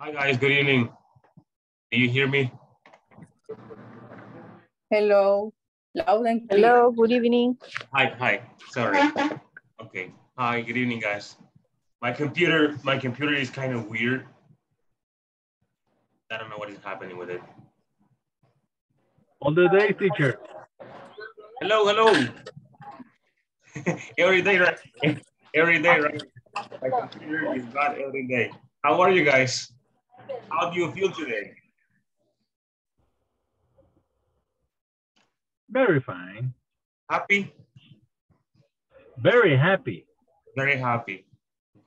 Hi guys, good evening. Do you hear me? Hello. Loud and clear. Hello, good evening. Hi, sorry. Okay, hi, good evening guys. My computer is kind of weird. I don't know what is happening with it. On the day, teacher. Hello. Every day, right? My computer is bad every day. How are you guys? How do you feel today? Very fine. Happy? Very happy. Very happy.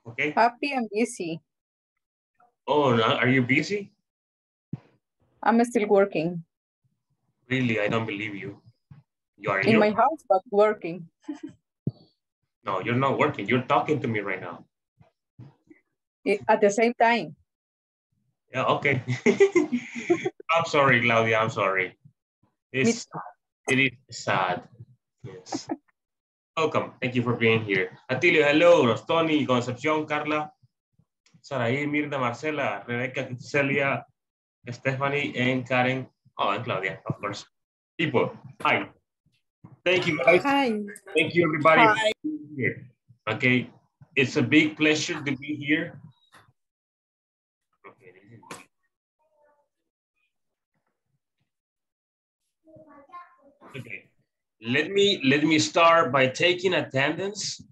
Okay. Happy and busy. Oh, are you busy? I'm still working. Really, I don't believe you. You are in my house, but working. No, you're not working. You're talking to me right now. At the same time. Yeah, okay. I'm sorry, Claudia. I'm sorry. It is sad. Yes. Welcome. Thank you for being here. Atilio, hello. Rostoni, Concepcion, Carla, Sarai, Mirta, Marcela, Rebecca, Celia, Stephanie, and Karen. Oh, and Claudia, of course. People, hi. Thank you, guys. Hi. Thank you, everybody. Hi. Okay, it's a big pleasure to be here. Okay. Okay. Let me start by taking attendance.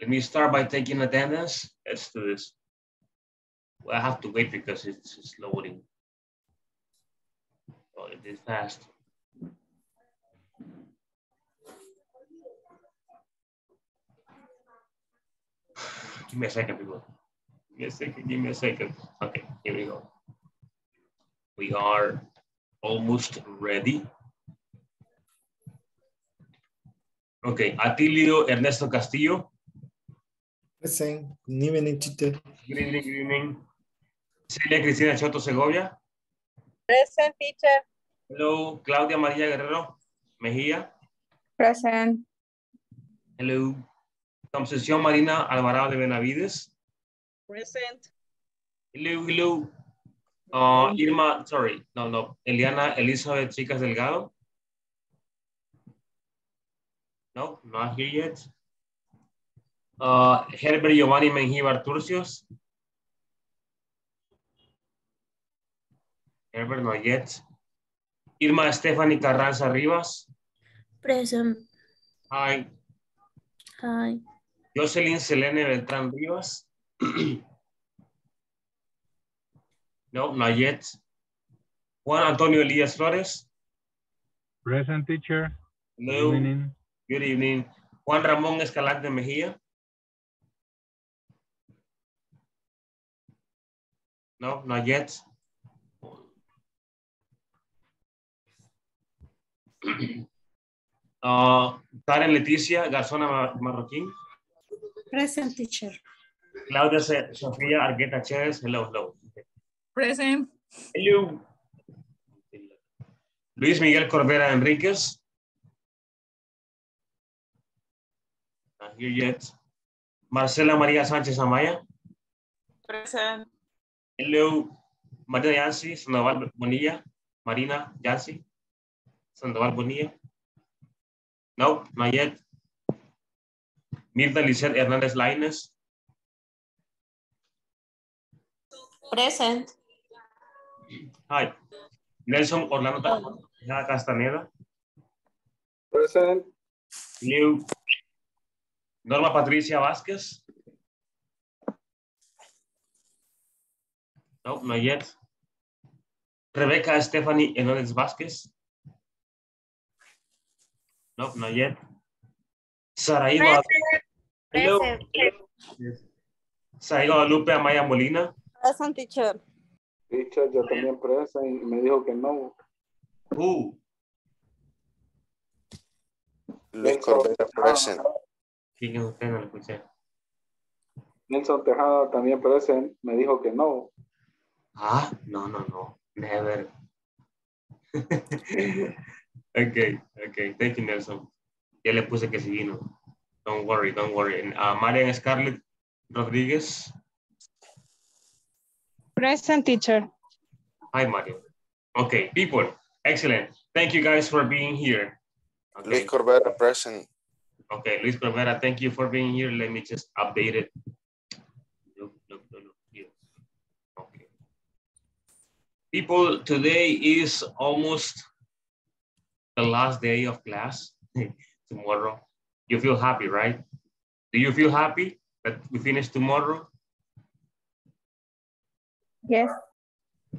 Let's do this. Well, I have to wait because it's loading. Oh, it is fast. Give me a second, people. Give me a second. Okay, here we go. We are almost ready. Okay, Atilio Ernesto Castillo. Present. Good evening, teacher. Good evening. Celia Cristina Choto Segovia. Present, teacher. Hello, Claudia María Guerrero Mejia. Present. Hello. Concepcion Marina Alvarado de Benavides. Present. Hello. Eliana Elizabeth Chicas Delgado. No, not here yet. Herbert Giovanni Menjivar Turcios. Herbert, not yet. Irma Stephanie Carranza Rivas. Present. Hi. Jocelyn Selene Beltrán Rivas. No, not yet. Juan Antonio Elías Flores. Present, teacher. Hello. Good evening. Juan Ramón Escalante Mejía. No, not yet. Karen Leticia Garzona Marroquín. Present, teacher. Claudia Sofia Argueta Chavez. Hello. Present. Hello. Luis Miguel Corbera Enriquez. Not here yet. Marcela Maria Sanchez Amaya. Present. Hello. Marina Yancy Sandoval Bonilla. No, not yet. Mirta Lizette Hernandez-Lainez. Present. Hi. Nelson Orlando Castaneda. Present. Hello. Norma Patricia Vázquez. No, not yet. Rebecca Stephanie Enoles Vázquez. No, not yet. Saraiba. Hello. Saraiba Lupe Amaya Molina. Present, teacher. Teacher, yo también present y me dijo que no. Who? Luis Corbera present. ¿Quién es usted? No lo escuché. Nelson Tejada también present, me dijo que no. Ah, no. Never. Okay. Thank you, Nelson. Ya le puse que sí vino. Don't worry. Maria Scarlett Rodríguez. Present, teacher. Hi, Mario. Okay, people, excellent. Thank you guys for being here. Okay. Luis Corbera, present. Okay, Luis Corbera, thank you for being here. Let me just update it. Look here. Okay. People, today is almost the last day of class. Tomorrow. You feel happy, right? Do you feel happy that we finish tomorrow? Yes.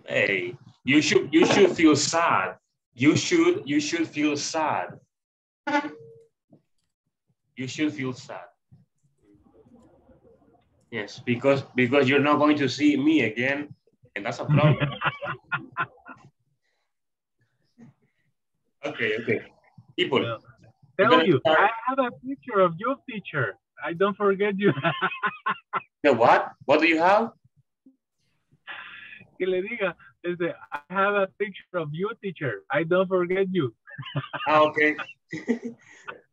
Hey, you should feel sad. You should feel sad. You should feel sad. Yes, because you're not going to see me again, and that's a problem. Okay. People. Yeah. Tell you, I have a picture of you, teacher. I don't forget you. The what? What do you have? Que le diga, I have a picture of you, teacher. I don't forget you. Okay.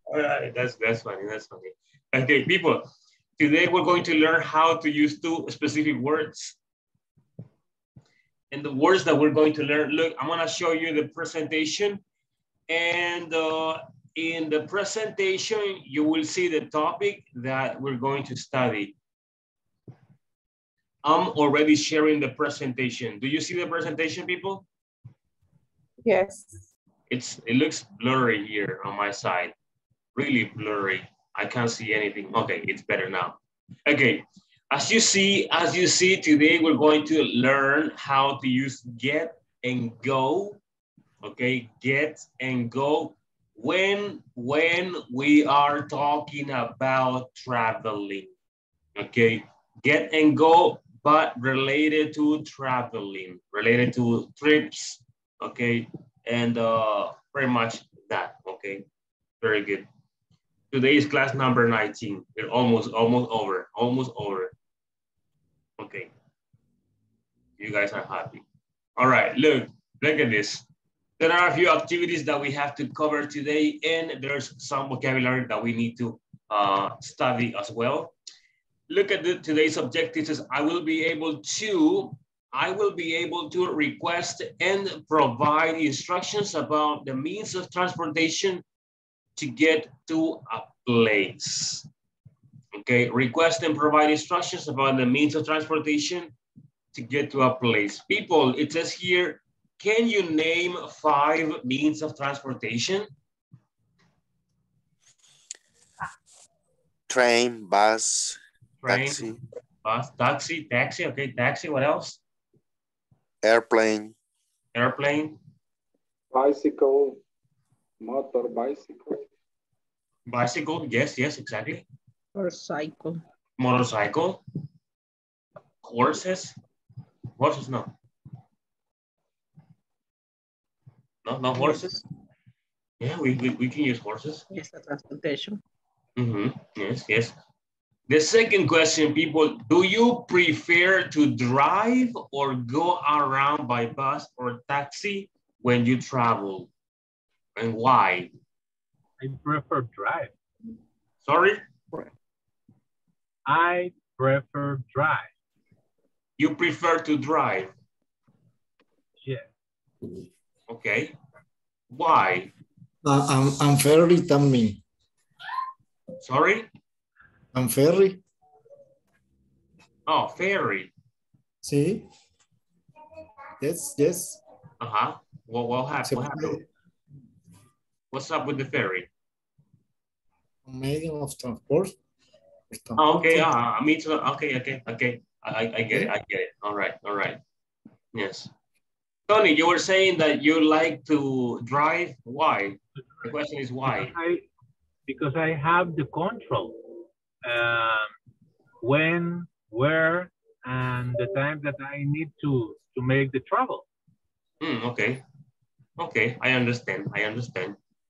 All right, that's funny. That's funny. Okay, people. Today we're going to learn how to use two specific words. And the words that we're going to learn. Look, I'm gonna show you the presentation, and. In the presentation, you will see the topic that we're going to study. I'm already sharing the presentation. Do you see the presentation, people? Yes. It looks blurry here on my side, really blurry. I can't see anything. Okay, it's better now. Okay, as you see today, we're going to learn how to use get and go. Okay, get and go. When we are talking about traveling, okay? Get and go, but related to traveling, related to trips, okay? And pretty much that, okay? Very good. Today is class number 19. We're almost over. Okay. You guys are happy. All right, look at this. There are a few activities that we have to cover today, and there's some vocabulary that we need to study as well. Look at today's objective. Says I will be able to request and provide instructions about the means of transportation to get to a place. Okay, request and provide instructions about the means of transportation to get to a place. People, it says here, can you name 5 means of transportation? Train, bus, taxi. Bus, taxi, okay, taxi, what else? Airplane. Bicycle, motor bicycle. Bicycle, yes, exactly. Motorcycle. Horses, no. No, not horses. Yeah, we can use horses. Yes, transportation. Mm-hmm. Yes. The second question, people, do you prefer to drive or go around by bus or taxi when you travel? And why? I prefer drive. Sorry? I prefer drive. You prefer to drive? Yeah. Okay, why? I'm ferry también. Sorry? I'm ferry. Oh, ferry. See? Sí. Yes. Uh-huh. Well, what happened? What's up with the ferry? Medium of transport. Oh, okay, me too. Okay. I get it, All right. Yes. Tony, you were saying that you like to drive. Why? The question is why? Because I have the control. When, where, and the time that I need to make the travel. Okay, I understand.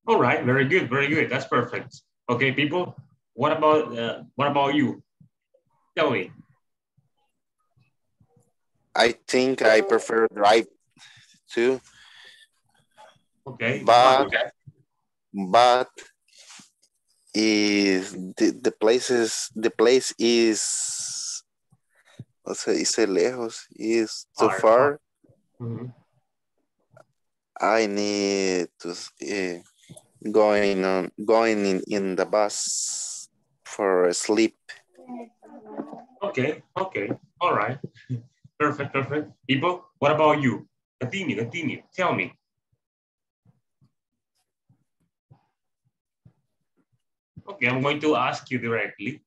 All right, very good. That's perfect. Okay, people, what about you? Tell me. I think I prefer drive. Too. Okay. But if the place is se dice lejos, is too far. Mm-hmm. I need to going in the bus for sleep. Okay, okay, all right, perfect, perfect. Ibo, what about you? Continue, continue. Tell me. Okay, I'm going to ask you directly.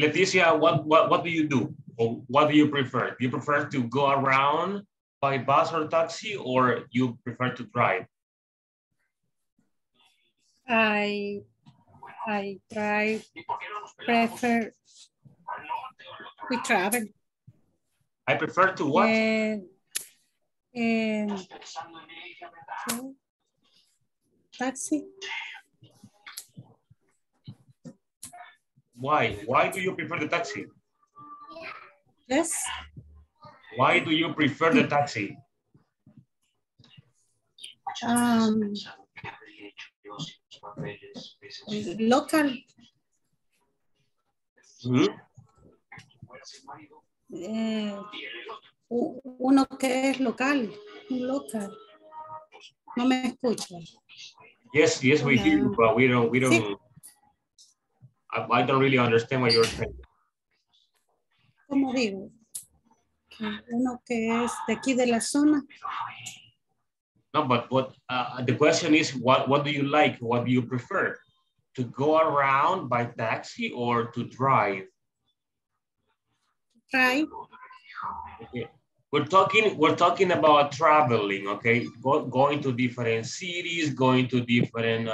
Leticia, what do you do? Or what do you prefer? Do you prefer to go around by bus or taxi, or you prefer to drive? I drive. Prefer. We travel. I prefer to what? Taxi. Why? Why do you prefer the taxi? Yes. Why do you prefer the taxi? Local. Hmm? Uno que es local, local. No me escucho. Yes, yes, we do, but we don't. Sí. I don't really understand what you're saying. Como digo, uno que es de aquí de la zona. No, but what the question is, what do you like? What do you prefer? To go around by taxi or to drive? Drive. Okay. We're talking about traveling, okay? Going to different cities, going to different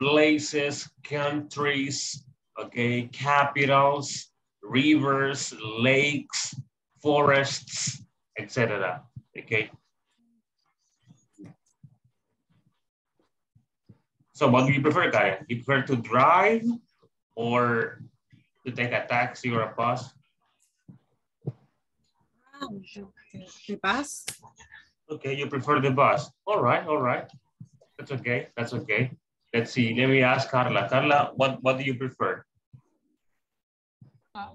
places, countries, okay, capitals, rivers, lakes, forests, etc. Okay. So what do you prefer, Karen? You prefer to drive or to take a taxi or a bus? The bus. Okay, you prefer the bus. All right, that's okay, that's okay. Let's see, let me ask Carla. Carla, what do you prefer?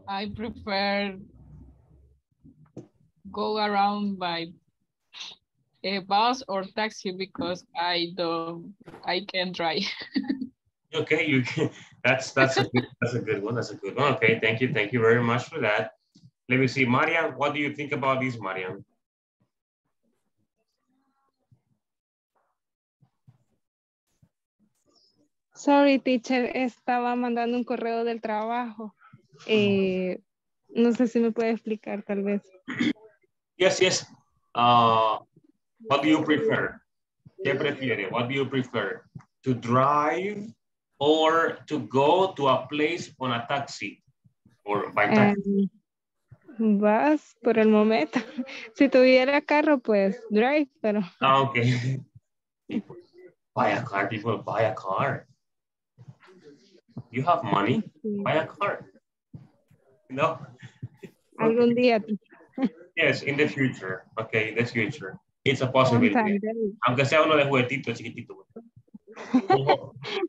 I prefer go around by a bus or taxi because I can't drive. Okay, you can. That's a good one. Okay, thank you very much for that. Let me see, Marian, what do you think about this, Marian? Sorry, teacher, estaba mandando un correo del trabajo. No sé si me puede explicar, tal vez. Yes, yes. What do you prefer? ¿Qué prefiere? What do you prefer? To drive or to go to a place on a taxi? Or by taxi? Vas por el momento. Si tuviera carro, pues drive, pero... Ah, okay. Buy a car, people, buy a car. You have money, buy a car. No? Algún día. Yes, in the future. Okay, in the future. It's a possibility. Aunque sea uno de juguetito chiquitito.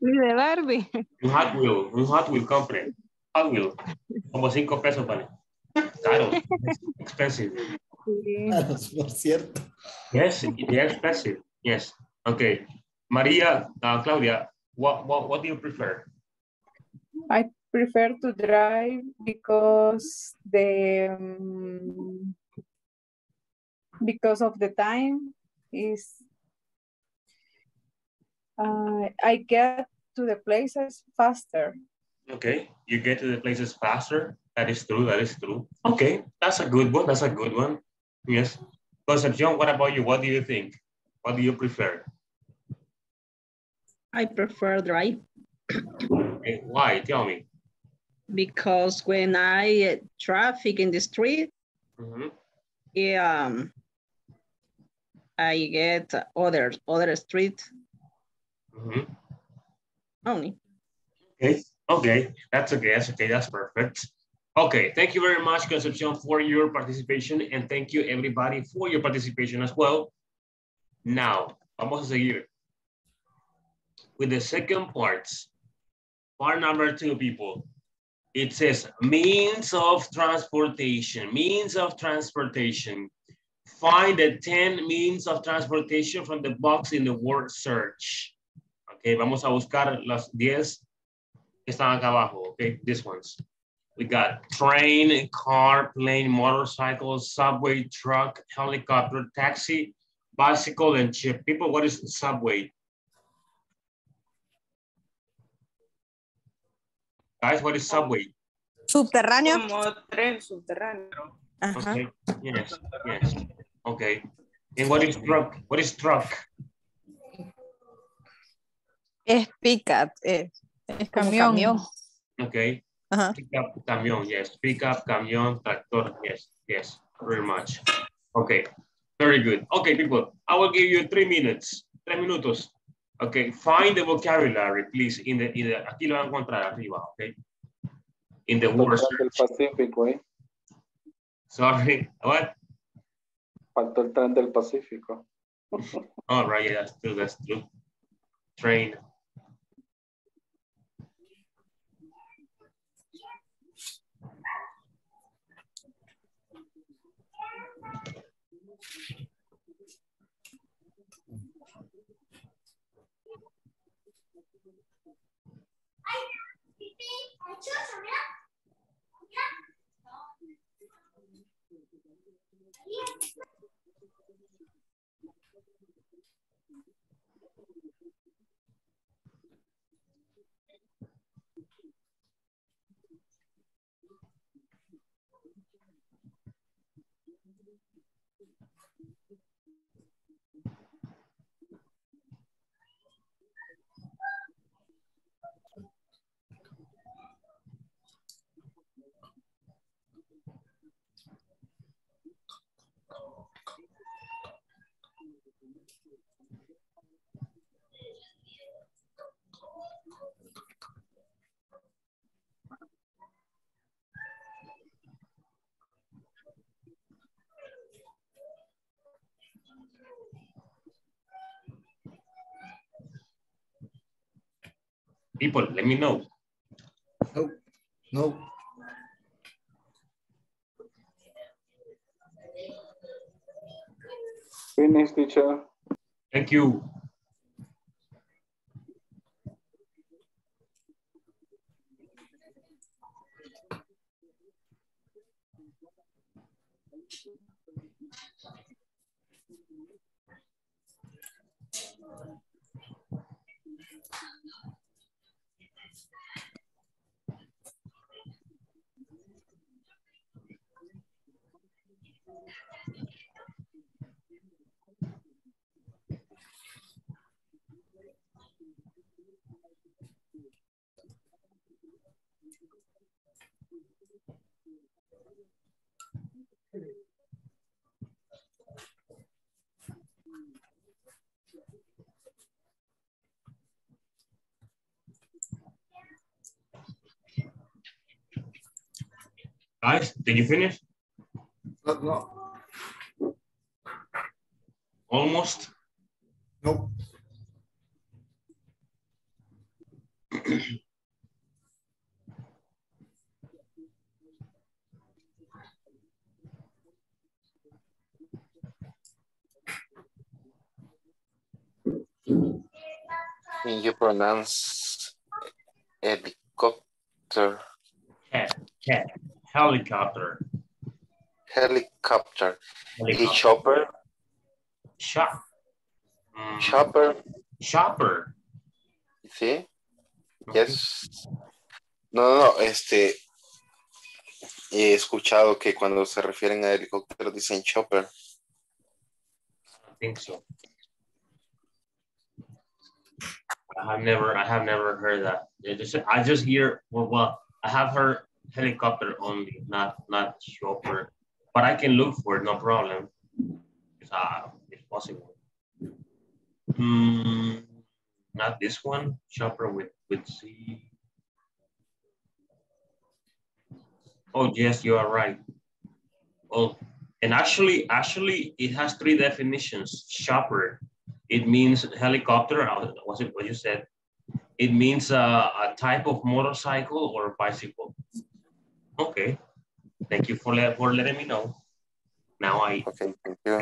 Ni de Barbie. Un Hot Wheel, compre. Hot Wheel. Como 5 pesos, vale. Claro. Expensive. Por cierto. Yes, they're expensive. Yes. Okay. Maria, Claudia, what do you prefer? I prefer to drive because of the time is I get to the places faster. Okay, you get to the places faster. That is true. Okay, that's a good one. Yes. Concepcion, what about you? What do you think? What do you prefer? I prefer drive. Okay. Why? Tell me. Because when I traffic in the street, I get other street. Only. Okay. That's okay. That's perfect. Okay. Thank you very much, Concepcion, for your participation, and thank you everybody for your participation as well. Now, vamos a seguir with the second part. Part number 2, people. It says means of transportation, Find the 10 means of transportation from the box in the word search. Okay, vamos a buscar las 10 que están acá abajo, okay, these ones. We got train, car, plane, motorcycle, subway, truck, helicopter, taxi, bicycle, and ship. People, what is subway? Guys, what is subway? Subterráneo. Como tren subterráneo. Okay. Yes. Yes. Okay. And what is truck? What is truck? Es pickup. Es camión. Okay. Uh-huh. Pickup, camión. Yes. Pickup, camión, tractor. Yes. Yes. Very much. Okay. Very good. Okay, people. I will give you 3 minutes. 3 minutos. Okay, find the vocabulary, please. In the aquí lo van a encontrar arriba, okay? In the word Pacific, eh? Sorry, what? Faltó el tren del Pacífico. All right, yeah, that's true. That's true. Train. People, let me know. No, no. Finish, teacher. Thank you. Guys, did you finish? No. Almost? Nope. Can you pronounce helicopter? Cat. Helicopter. Chopper. Sí. Okay. Yes. No. He escuchado que cuando se refieren a helicóptero dicen chopper. I think so. I have never heard that. I just hear, well, I have heard helicopter only, not chopper, but I can look for it, no problem. It's possible. Not this one. Chopper with C. Oh yes, you are right. Oh, and actually, it has 3 definitions. Chopper, it means helicopter. Was it what you said? It means a type of motorcycle or bicycle. Okay. Thank you for letting me know. Now I... Okay, thank you.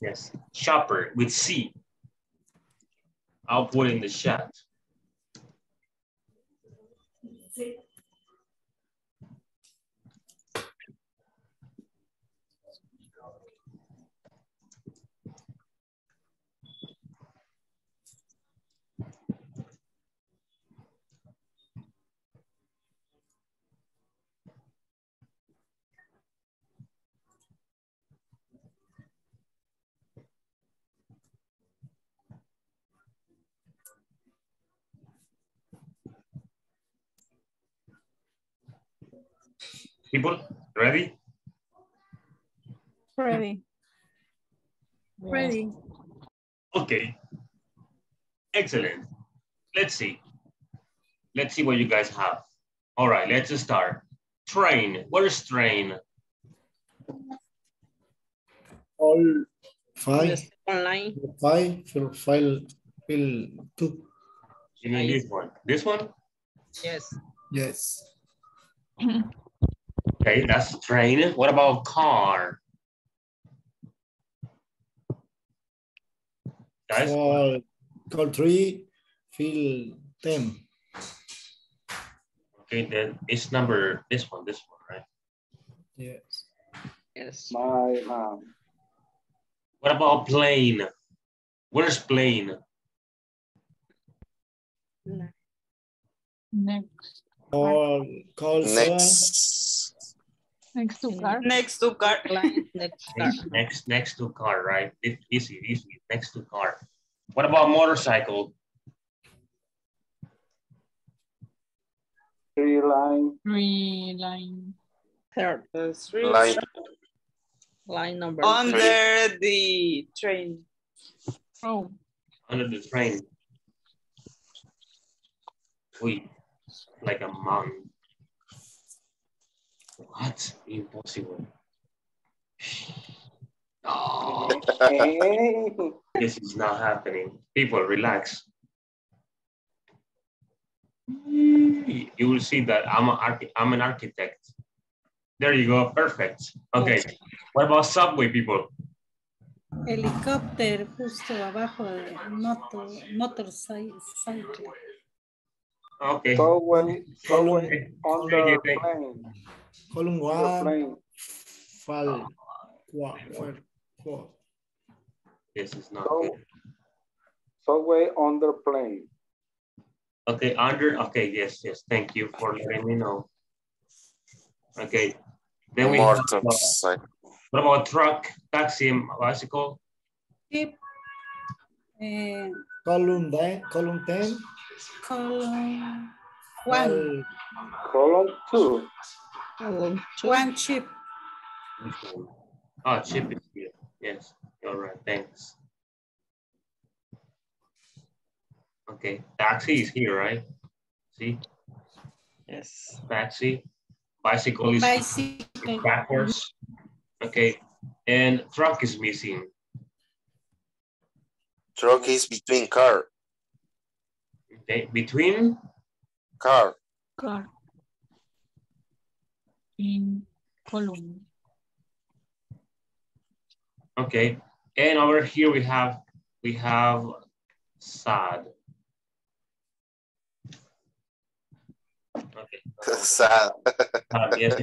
Yes. Shopper with C. I'll put in the chat. People, ready? Ready. Ready. Okay. Excellent. Let's see. Let's see what you guys have. All right, let's start. Train. What is train? All five. Online. Five, two. You mean this one? This one? Yes. Yes. Okay, that's train. What about car? Guys? Call 3, fill 10. Okay, then it's number, this one, right? Yes. Yes. My mom. What about plane? Where's plane? Next. Call next. Next to car. Next to car. Next to car, right? It's easy. Next to car. What about motorcycle? Three line. Third. Line number. Under the train. Oh. Under the train. Wait, like a mountain. What? Impossible. Oh. This is not happening. People, relax. You will see that I'm an architect. There you go. Perfect. Okay. What about subway, people? Helicóptero justo abajo de motorcycle. Okay. Subway on the plane. Column 1, file 4. This is not good. Subway on the plane. Okay, yes. Thank you for letting me know. Okay. Then we have what about truck, taxi, bicycle? Yep. Column 10. Column 1. Column 2. One chip. Oh, chip is here. Yes, you're right. Thanks. Okay, taxi is here, right? See? Yes. Taxi. Bicycle is backwards. Okay, and truck is missing. Truck is between car. Okay, between? Car. In column. Okay, and over here we have sad. Okay. Sad. Yes.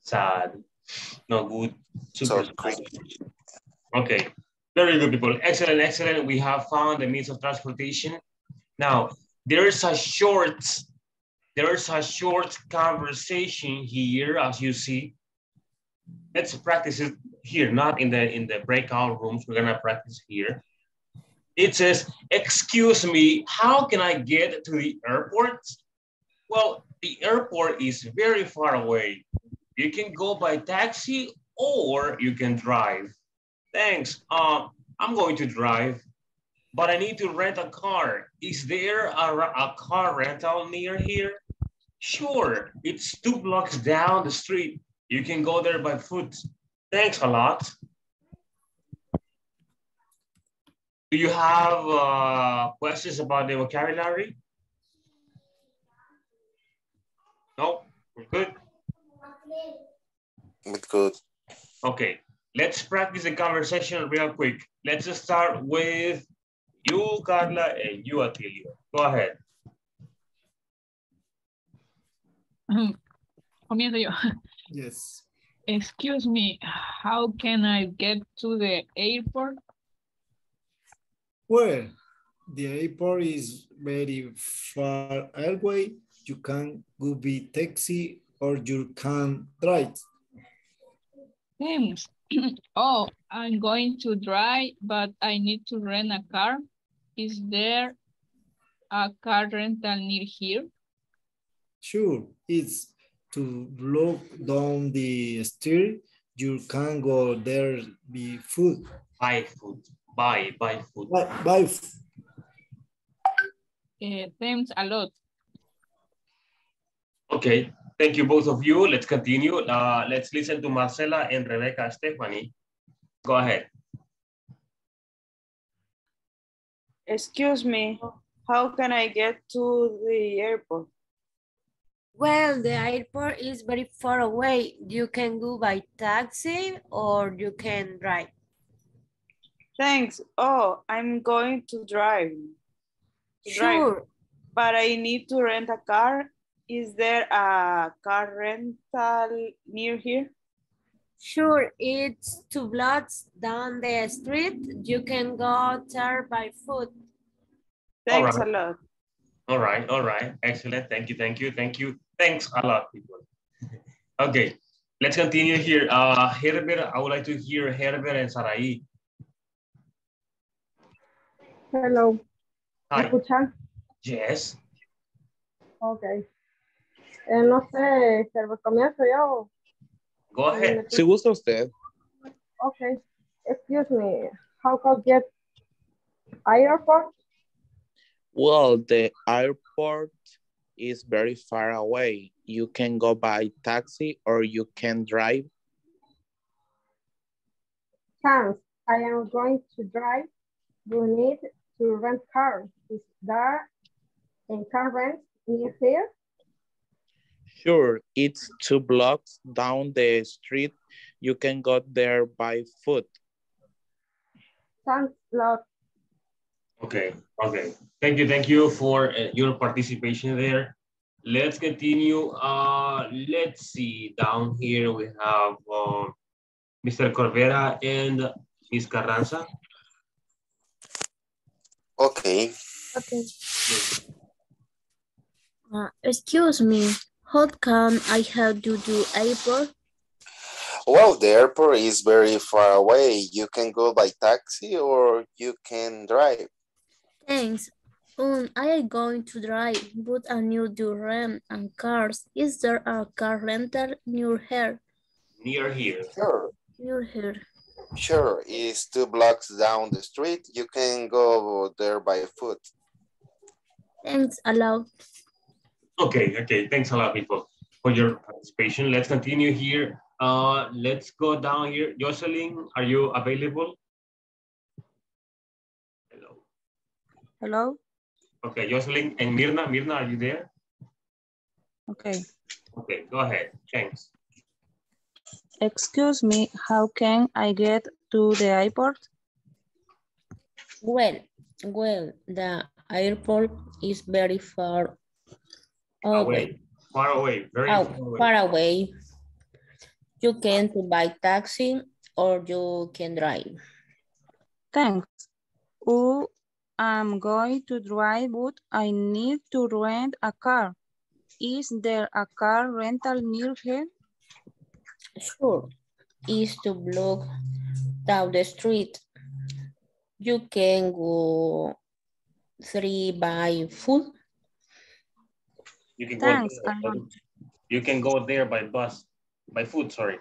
Sad. No good. Super sad. Okay. Very good, people. Excellent. We have found the means of transportation. Now there is a short conversation here, as you see. Let's practice it here, not in the breakout rooms. We're gonna practice here. It says, "Excuse me, how can I get to the airport?" Well, the airport is very far away. You can go by taxi or you can drive. Thanks. I'm going to drive, but I need to rent a car. Is there a car rental near here? Sure, it's 2 blocks down the street. You can go there by foot. Thanks a lot. Do you have questions about the vocabulary? No, we're good. Good. Okay, let's practice the conversation real quick. Let's just start with you, Carla, and you, Atilio. Go ahead. Comienzo yo. Yes. Excuse me, how can I get to the airport? Well, the airport is very far away. You can go by taxi or you can drive. Thanks. Oh, I'm going to drive, but I need to rent a car. Is there a car rental near here? Sure, it's to block down the street. You can go there by foot. By foot. By foot. By foot. Thanks a lot. Okay, thank you both of you. Let's continue. Let's listen to Marcela and Rebecca Stephanie. Go ahead. Excuse me, how can I get to the airport? Well, the airport is very far away. You can go by taxi or you can drive. Thanks. Oh, I'm going to drive. Sure. But I need to rent a car. Is there a car rental near here? Sure, it's 2 blocks down the street. You can go there by foot. Thanks a lot. All right, excellent. Thank you, thank you, thank you. Thanks a lot, people. Okay, let's continue here. Herbert, I would like to hear Herbert and Sarai. Hello. Hi. Yes. Okay. No sé, comienzo yo. Go ahead. Si gusta usted. Okay. Excuse me. How can I get airport? Well, the airport is very far away. You can go by taxi or you can drive. Thanks. I am going to drive. You need to rent car. Is there a car rent near here? Sure, it's 2 blocks down the street. You can go there by foot. Thanks a lot. Okay, okay. Thank you for your participation there. Let's continue. Let's see, down here we have Mr. Corbera and Ms. Carranza. Okay. Okay. Excuse me, how can I help you to airport? Well, the airport is very far away. You can go by taxi or you can drive. Thanks. I am going to drive, but I need to rent and cars. Is there a car rental near here? Near here. Sure. Near here. Sure, it's 2 blocks down the street. You can go there by foot. Thanks a lot. Okay, okay. Thanks a lot, people, for your participation. Let's continue here. Let's go down here. Jocelyn, are you available? Hello. Hello. Okay, Jocelyn and Mirna. Mirna, are you there? Okay. Okay, go ahead. Thanks. Excuse me, how can I get to the airport? Well, the airport is very far away. Far away. You can buy taxi or you can drive. Thanks. Oh, I'm going to drive, but I need to rent a car. Is there a car rental near here? Sure, is to block down the street. You can go 3 by foot. You can go there by bus, by foot, sorry.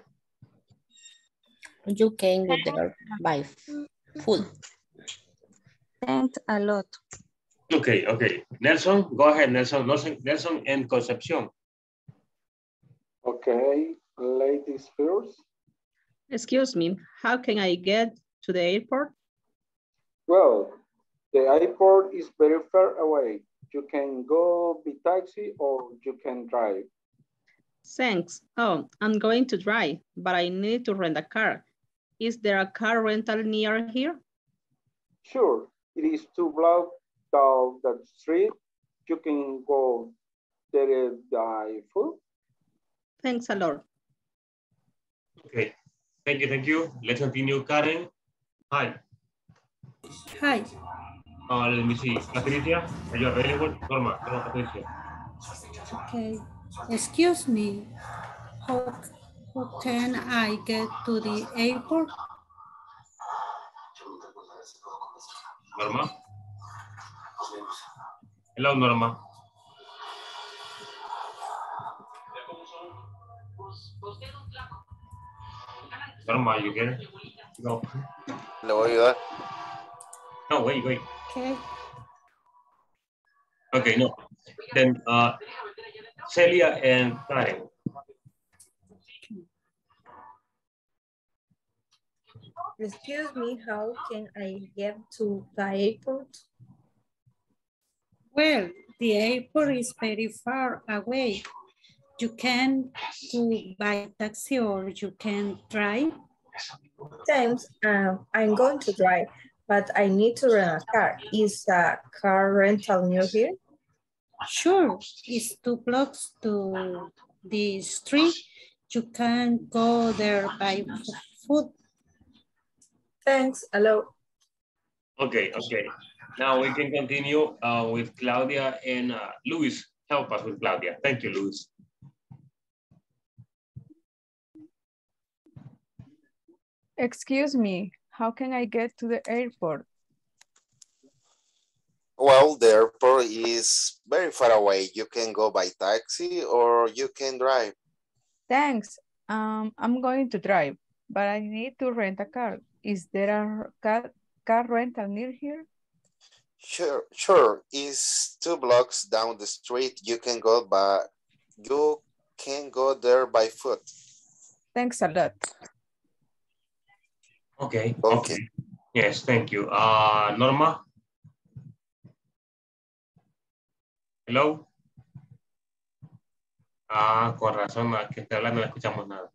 You can go there by foot. Thanks a lot. Okay, okay. Nelson, go ahead, Nelson. Nelson and Concepcion. Okay. Ladies first. Excuse me, how can I get to the airport? Well, the airport is very far away. You can go by taxi or you can drive. Thanks. Oh, I'm going to drive, but I need to rent a car. Is there a car rental near here? Sure, it is 2 blocks down the street. You can go there by foot. Thanks a lot. Okay, thank you, thank you. Let's continue, Karen. Hi. Hi. Let me see, Patricia, are you available? Norma, Patricia. Okay, excuse me, how can I get to the airport? Norma? Hello, Norma. Norma, you get it? No. No, you No, wait. Okay. Okay, no. Then Celia and Karen. Excuse me, how can I get to the airport? Well, the airport is very far away. You can go by taxi or you can drive. Thanks, I'm going to drive, but I need to rent a car. Is a car rental near here? Sure, it's 2 blocks to the street. You can go there by foot. Thanks, hello. Okay. Now we can continue with Claudia and Luis. Help us with Claudia. Thank you, Luis. Excuse me, how can I get to the airport? Well, the airport is very far away. You can go by taxi or you can drive. Thanks, I'm going to drive, but I need to rent a car. Is there a car rental near here? Sure. It's 2 blocks down the street. You can go there by foot. Thanks a lot. Okay. Yes, thank you. Norma? Hello? Ah, con razón, que está hablando no escuchamos nada.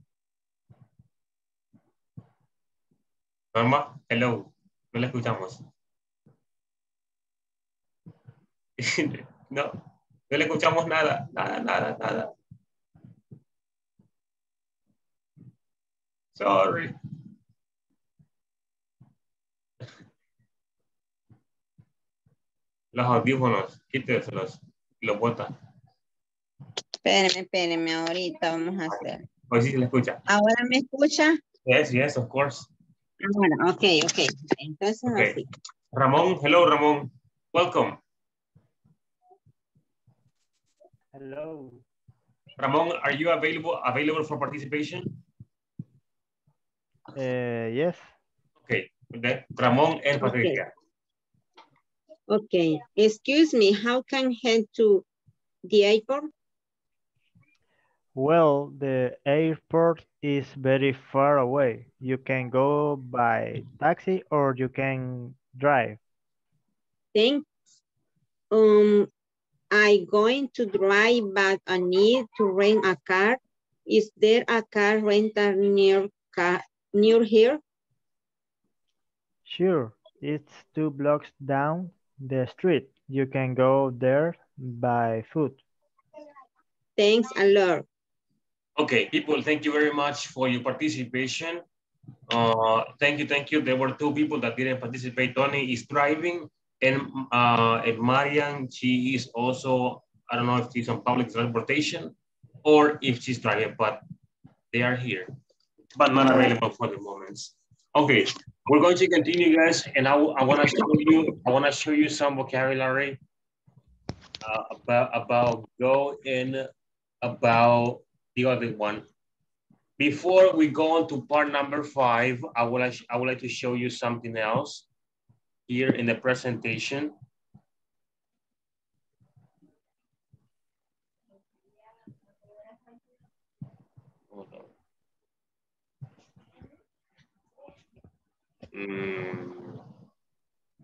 Norma, hello, no la escuchamos. No le escuchamos nada. Sorry. Los audífonos, quíteselos y los botan. Espérenme, ahorita vamos a hacer. Hoy sí se le escucha. ¿Ahora me escucha? Yes, of course. Bueno, okay. Entonces así. Ramón, hello Ramón, welcome. Hello. Ramón, are you available for participation? Yes. Okay, Ramón and Patricia. Okay, excuse me, how can I head to the airport? Well, the airport is very far away. You can go by taxi or you can drive. Thanks. I'm going to drive, but I need to rent a car. Is there a car rental near here? Sure, it's 2 blocks down the street. You can go there by foot. Thanks a lot. Okay, people, thank you very much for your participation. Thank you. There were 2 people that didn't participate. Tony is driving. And Marian, she is also, I don't know if she's on public transportation or if she's driving, but they are here, but not available for the moment. Okay, we're going to continue, guys, and I want to show you some vocabulary about go and about the other one. Before we go on to part number 5, I would like to show you something else. Here in the presentation. Hold on.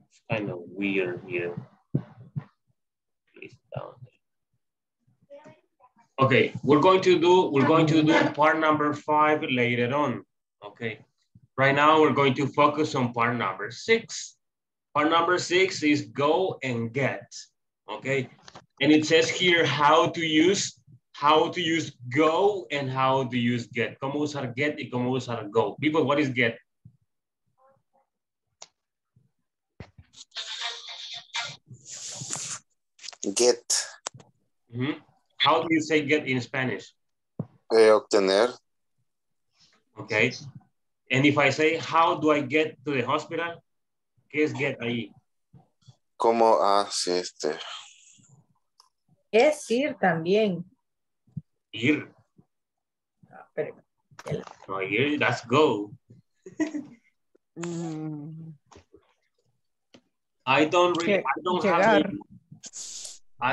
It's kind of weird here. Please down there. Okay, we're going to do part number 5 later on. Okay, right now we're going to focus on part number 6. Part number 6 is go and get. Okay, and it says here how to use go and how to use get. Cómo usar get y cómo usar go. People, what is get? Get. Mm-hmm. How do you say get in Spanish? Obtener. Okay. And if I say, how do I get to the hospital? ¿Qué es get ahí? ¿Cómo hace este? Es ir también. Ir. No, ir, that's go. I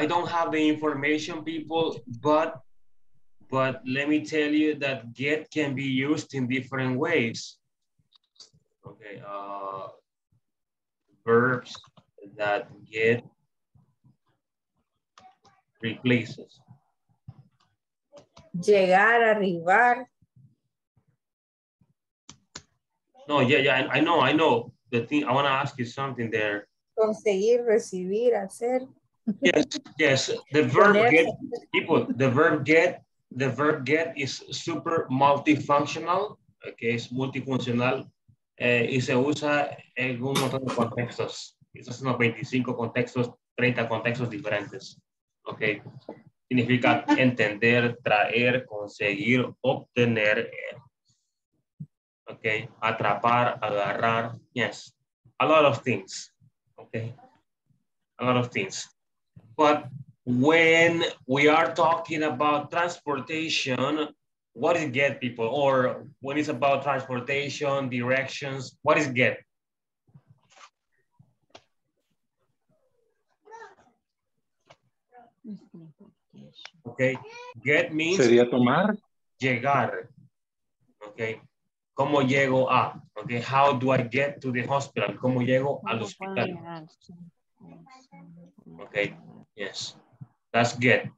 don't have the information, people, but let me tell you that get can be used in different ways. Okay, verbs that get replaces. Llegar, arribar. No, yeah, I know. The thing, I want to ask you something there. Conseguir, recibir, hacer. Yes. The verb get, people, the verb get is super multifunctional. Okay, es multifuncional y se usa en un montón de contextos. Quizás unos 25 contextos, 30 contextos diferentes. Okay, significa entender, traer, conseguir, obtener. Okay, atrapar, agarrar. Yes, a lot of things. Okay, a lot of things. But when we are talking about transportation, what is get, people? Or when it's about transportation, directions, what is get? Okay, get means sería tomar. Llegar. Okay, ¿cómo llego a? Okay, how do I get to the hospital? ¿Cómo llego al hospital? Okay, yes, that's get.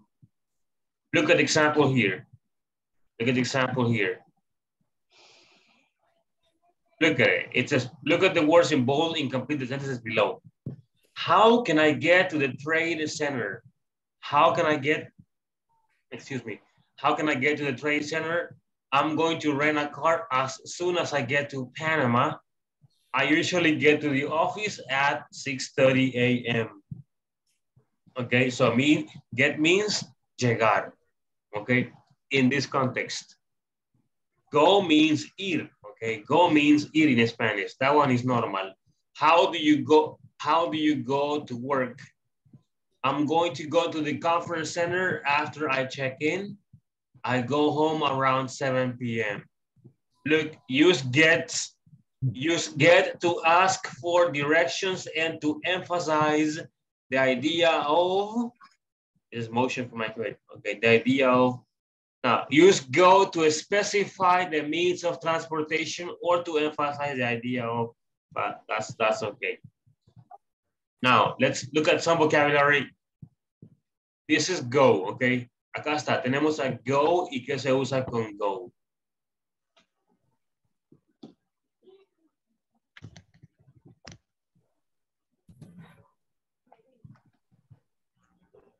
Look at the example here. Look at the example here. Look at it. It says, look at the words in bold in complete the sentences below. How can I get to the trade center? How can I get to the trade center? I'm going to rent a car as soon as I get to Panama. I usually get to the office at 6:30 a.m. Okay, so get means llegar, okay, in this context. Go means ir, okay, go means ir in Spanish. That one is normal. How do you go to work? I'm going to go to the conference center after I check in. I go home around 7 p.m. Look, use get to ask for directions and to emphasize the idea of, is motion for my grade. Okay, the idea of, now use go to specify the means of transportation or to emphasize the idea of, but that's okay. Now let's look at some vocabulary. This is go, okay? Acá está, tenemos a go y que se usa con go.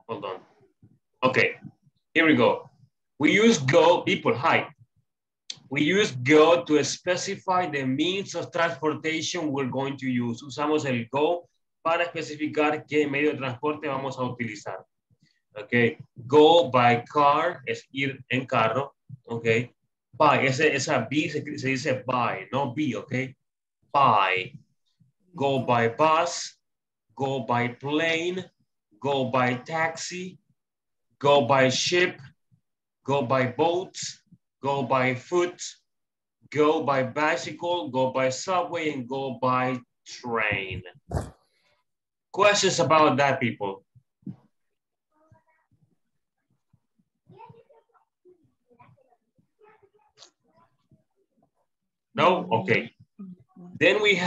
Hold on. Okay, here we go. We use go, people, hi. We use go to specify the means of transportation we're going to use. Usamos el go para especificar qué medio de transporte vamos a utilizar. Okay, go by car es ir en carro. Okay, by, esa B se dice by, no B, okay? By, go by bus, go by plane, go by taxi, go by ship, go by boat, go by foot, go by bicycle, go by subway, and go by train. Questions about that, people? No? Okay. Then we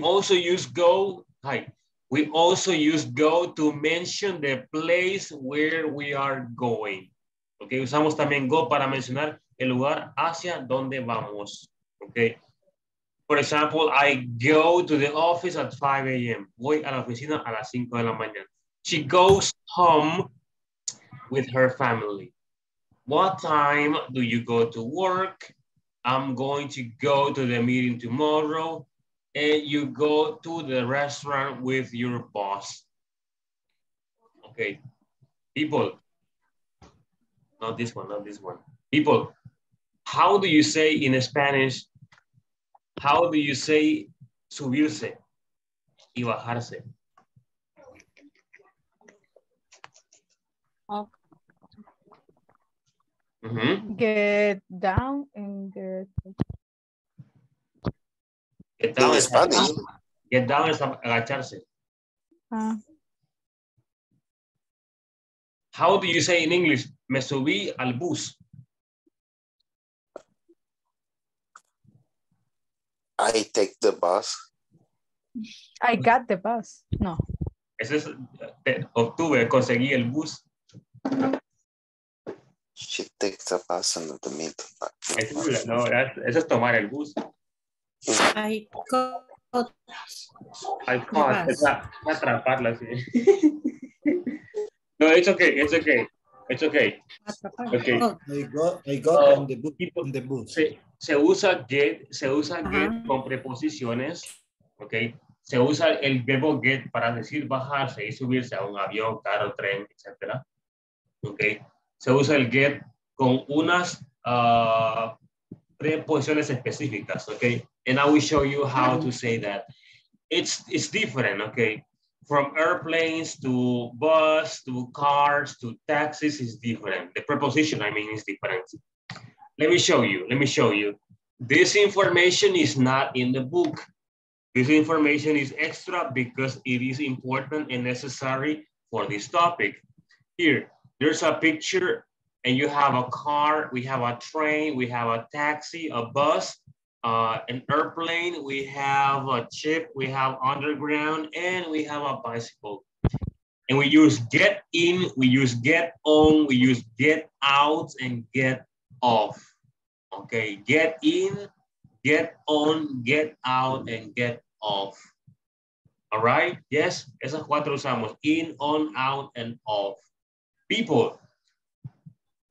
also use go, hi. We also use go to mention the place where we are going. Ok, usamos también go para mencionar el lugar hacia donde vamos. Ok. For example, I go to the office at 5 a.m. Voy a la oficina a las 5 de la mañana. She goes home with her family. What time do you go to work? I'm going to go to the meeting tomorrow. And you go to the restaurant with your boss. Okay, people. Not this one, not this one. People, how do you say in Spanish, how do you say subirse y bajarse? Okay. Mm-hmm. Get down and get down in Spanish. Get down is agacharse. How do you say in English? Me subí al bus. I take the bus. I got the bus. No. Ese es, obtuve, conseguí el bus. She takes a bus in the middle. No, eso es tomar el bus. I caught. I caught. Es atraparla, sí. No, it's okay. It's okay. It's okay. Okay. I got on the bus. On the bus. Se usa get, se usa get con preposiciones, okay. Se usa el verbo get para decir bajarse y subirse a un avión, carro, tren, etcétera. Okay. Se usa el get con unas preposiciones específicas, okay? And I will show you how to say that. It's different, okay? From airplanes to bus to cars to taxis is different. The preposition, I mean, is different. Let me show you, let me show you. This information is not in the book. This information is extra because it is important and necessary for this topic. Here. There's a picture and you have a car, we have a train, we have a taxi, a bus, an airplane, we have a ship, we have underground, and we have a bicycle. And we use get in, we use get on, we use get out, and get off. Okay, get in, get on, get out, and get off. All right, yes, esas cuatro usamos, in, on, out, and off. People,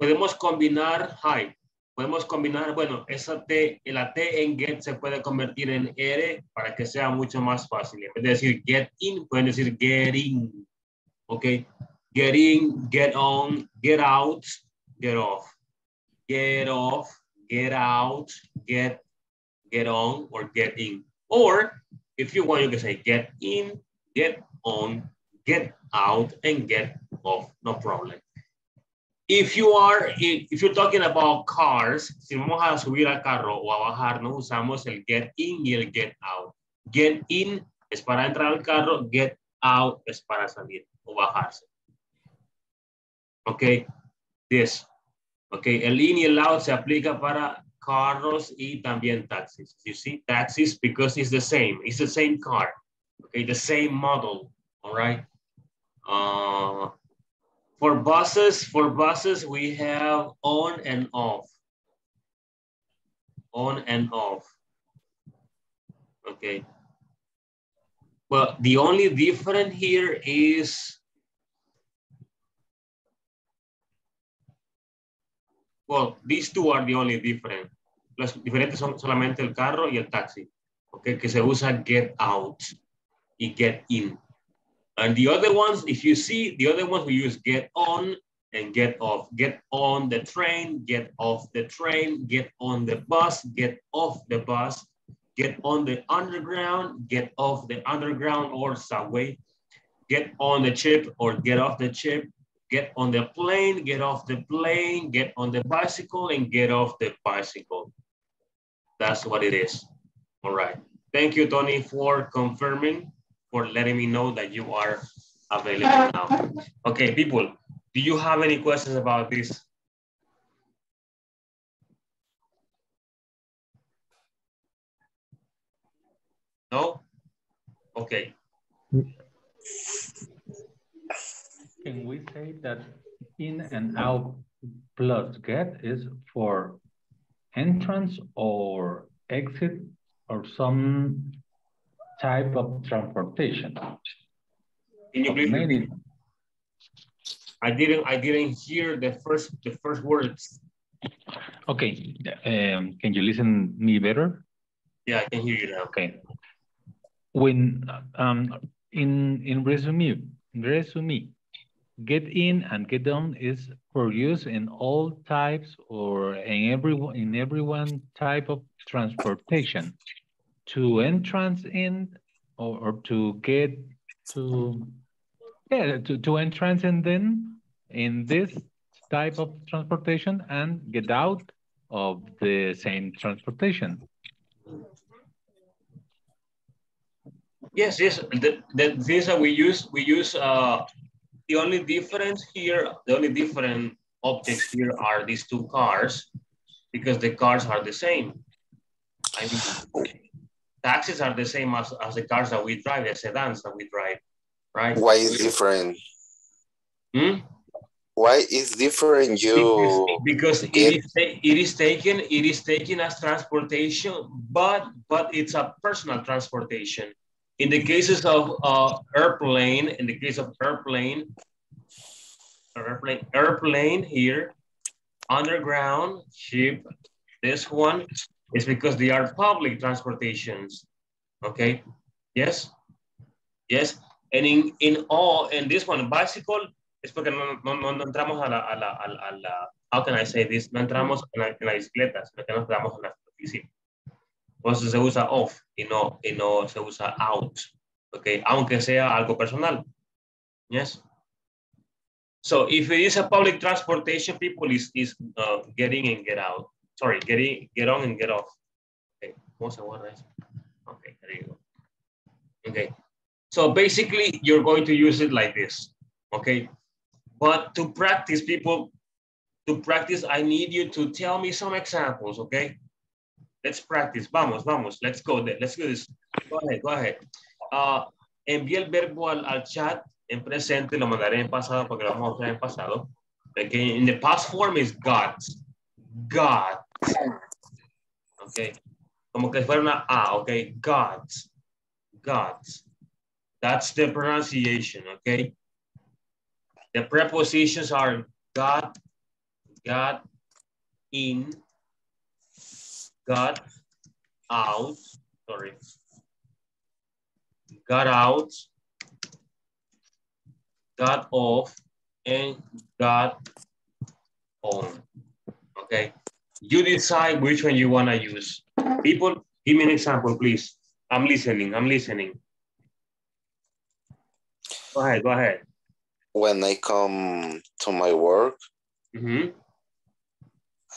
podemos combinar, hi, podemos combinar, bueno, esa T, la T en get se puede convertir en R para que sea mucho más fácil. En vez de decir get in, pueden decir get in, ok. Get in, get on, get out, get off. Get off, get out, get on, or get in. Or, if you want, you can say get in, get on, get out, and get off, no problem. If you're talking about cars, si vamos a subir al carro o a bajar, no usamos el get in y el get out. Get in es para entrar al carro, get out es para salir o bajarse. Ok, this. Ok, el in y el out se aplica para carros y también taxis. You see, taxis because it's the same car. Ok, the same model, all right? For buses, we have on and off. On and off. Okay. Well, the only difference here is, well, these two are the only different. Los diferentes son solamente el carro y el taxi. Okay, que se usa get out y get in. And the other ones, if you see, the other ones we use get on and get off. Get on the train, get off the train, get on the bus, get off the bus, get on the underground, get off the underground or subway, get on the ship or get off the ship, get on the plane, get off the plane, get on the bicycle, and get off the bicycle. That's what it is. All right. Thank you, Tony, for confirming. For letting me know that you are available now. Okay, people, do you have any questions about this? No? Okay. Can we say that in and out plus gate is for entrance or exit or some type of transportation. Can you please? Many... I didn't hear the first words. Okay, can you listen me better? Yeah, I can hear you now. Okay. When in resume, get in and get down is for use in all types or in every type of transportation. To entrance in or to get to, yeah, to entrance and then in this type of transportation and get out of the same transportation. Yes, yes. The things that we use, the only difference here, the only different objects here are these two cars, because the cars are the same. I mean, taxis are the same as the cars that we drive, the sedans that we drive, right? Why is different? Hmm? Why is different? You because it is taken as transportation, but it's a personal transportation. In the cases of airplane, airplane here, underground, ship, this one is because they are public transportations. Okay, yes, yes, and in this one bicycle. Es porque no entramos a la how can I say this? No entramos en las bicicletas, no entramos en la superficie. Entonces se usa off y no se usa out, okay? Aunque sea algo personal. Yes. So if it is a public transportation, people is getting and get out. Sorry, get on and get off. Okay, ¿cómo se guarda eso? Okay, there you go. Okay, so basically you're going to use it like this, okay? But to practice, people, to practice, I need you to tell me some examples, okay? Let's practice. Vamos. Let's go there. Let's do this. Go ahead. Envié el verbo al chat en presente, lo mandaré en pasado porque lo vamos a mostrar en pasado. Okay, in the past form is got. Got. Okay. Como que fuera una A, okay? Got. Got. That's the pronunciation, okay? The prepositions are got in, got out, sorry, got out, got off, and got on. Okay, you decide which one you want to use. People, give me an example, please. I'm listening. Go ahead. When I come to my work, mm-hmm.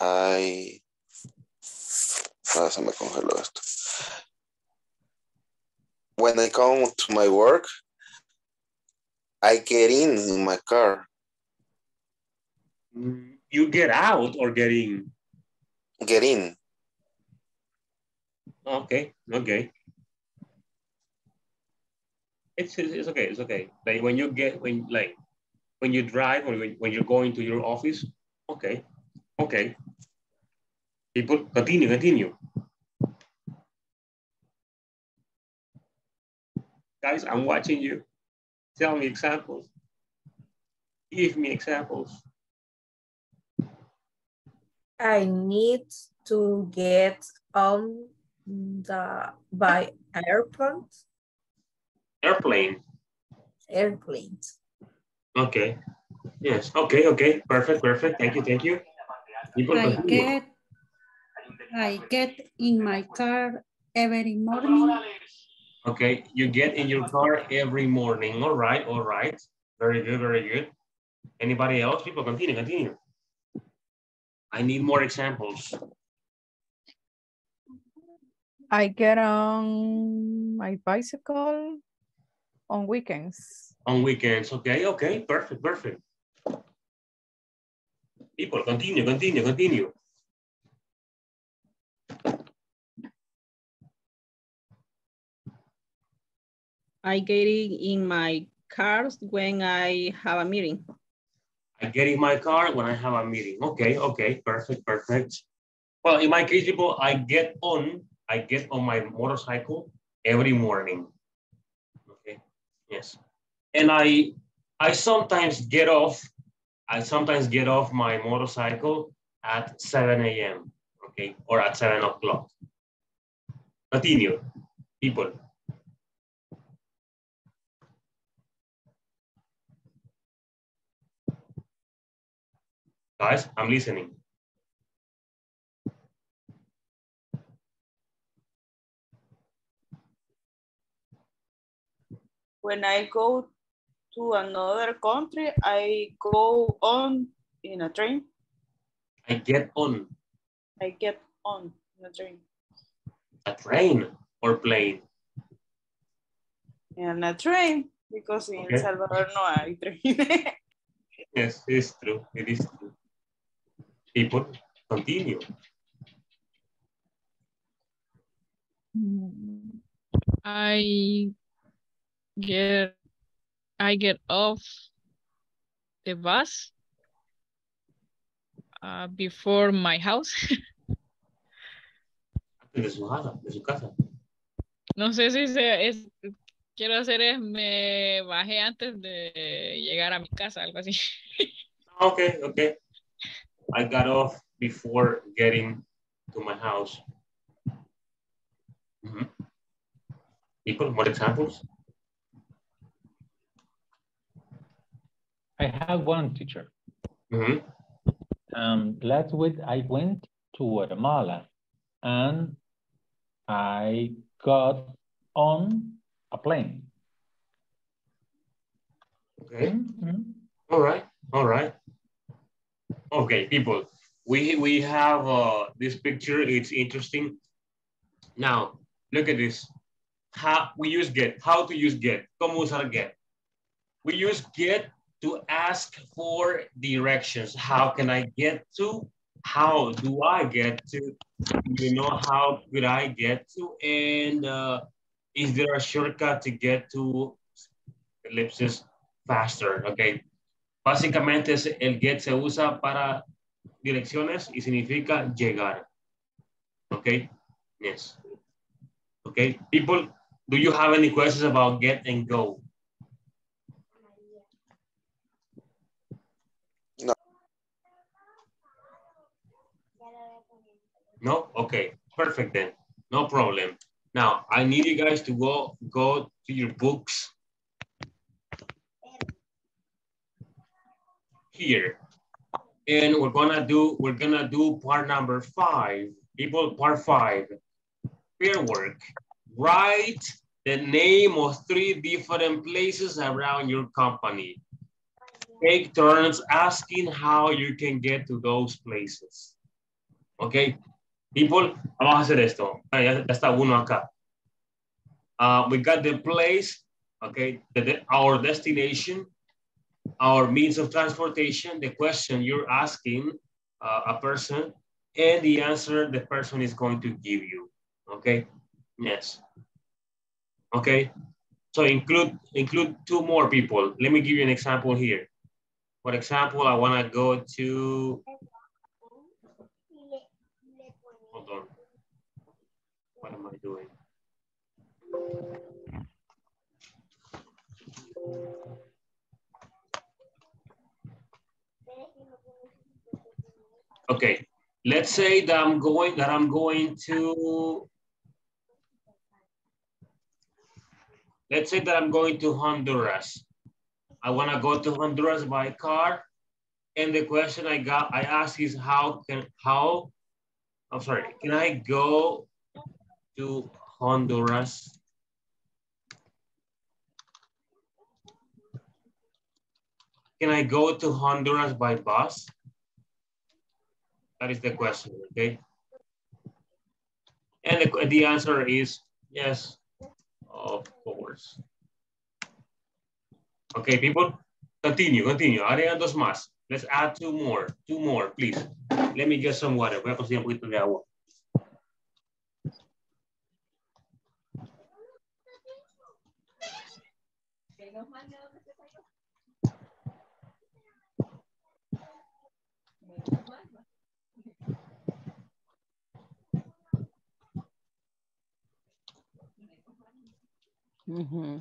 I... Ah, se me congeló esto. When I come to my work, I get in my car. You get out or get in? Get in. Okay. It's okay. Like when you get, when you drive, or when you're going to your office, okay. People, continue. Guys, I'm watching you. Tell me examples. Give me examples. I need to get on by airplane. Okay. Yes. Okay. Perfect. Thank you. I get in my car every morning. Okay, you get in your car every morning. All right. Very good. Anybody else? People, continue. I need more examples. I get on my bicycle on weekends. Okay. Perfect. People, continue. I get in my cars when I have a meeting. I get in my car when I have a meeting. Okay, okay, perfect, perfect. Well, in my case, people, I get on my motorcycle every morning. Okay, yes. And I sometimes get off my motorcycle at 7 a.m., okay, or at 7 o'clock. Continue, people. Guys, I'm listening. When I go to another country, I go on in a train. I get on in a train. A train or plane? And a train, because in El Salvador no hay train. Yes, it is true. It is true. People, continue. I get off the bus before my house. De su casa, de su casa. No sé si me bajé antes de llegar a mi casa, algo así. Okay, okay. I got off before getting to my house. Mm-hmm. People, more examples? I have one, teacher. Mm-hmm. Last week I went to Guatemala and I got on a plane. Okay. Mm-hmm. All right, all right. Okay, people, we have this picture. It's interesting. Now, look at this. How we use get. How to use get. ¿Cómo usar get? We use get to ask for directions. How can I get to? How do I get to? You know, how could I get to? And is there a shortcut to get to ellipsis faster? Okay. Básicamente el get se usa para direcciones y significa llegar. Okay, yes. Okay, people, do you have any questions about get and go? No. No? Okay, perfect then. No problem. Now, I need you guys to go to your books. Here, and we're gonna do part number 5. People, part 5, pair work. Write the name of 3 different places around your company. Take turns asking how you can get to those places. Okay, people, vamos a hacer esto. Ya está uno acá. We got the place. Okay, our destination. Our means of transportation, the question you're asking a person, and the answer the person is going to give you. Okay, yes. Okay, so include 2 more people. Let me give you an example here. For example, I want to go to. Hold on. What am I doing? Okay, let's say that I'm going to Honduras. I want to go to Honduras by car, and the question I asked is can I go to Honduras by bus? That is the question, okay? And the answer is yes, of course. Okay, people, continue. Agregan 2 más. Let's add 2 more, please. Let me get some water. Voy a conseguir un poquito de agua. Uh-huh.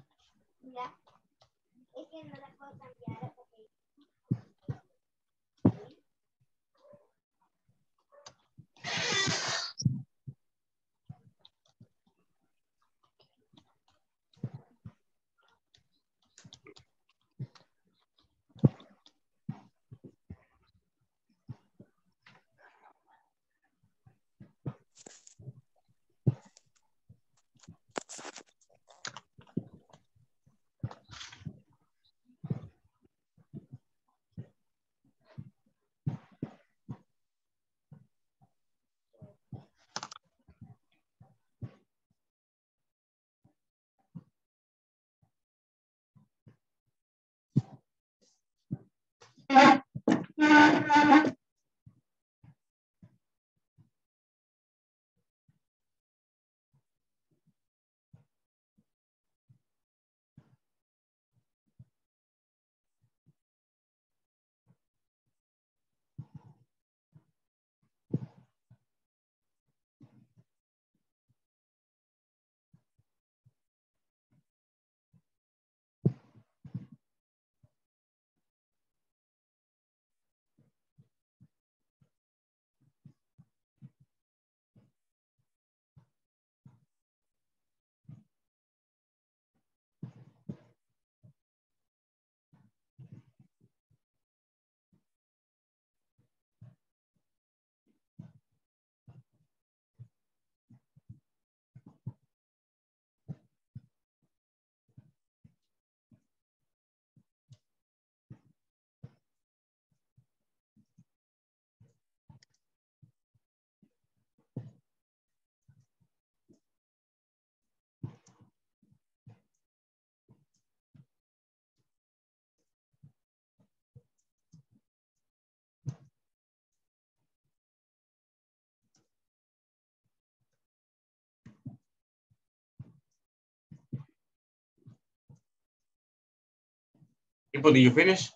People, did you finish?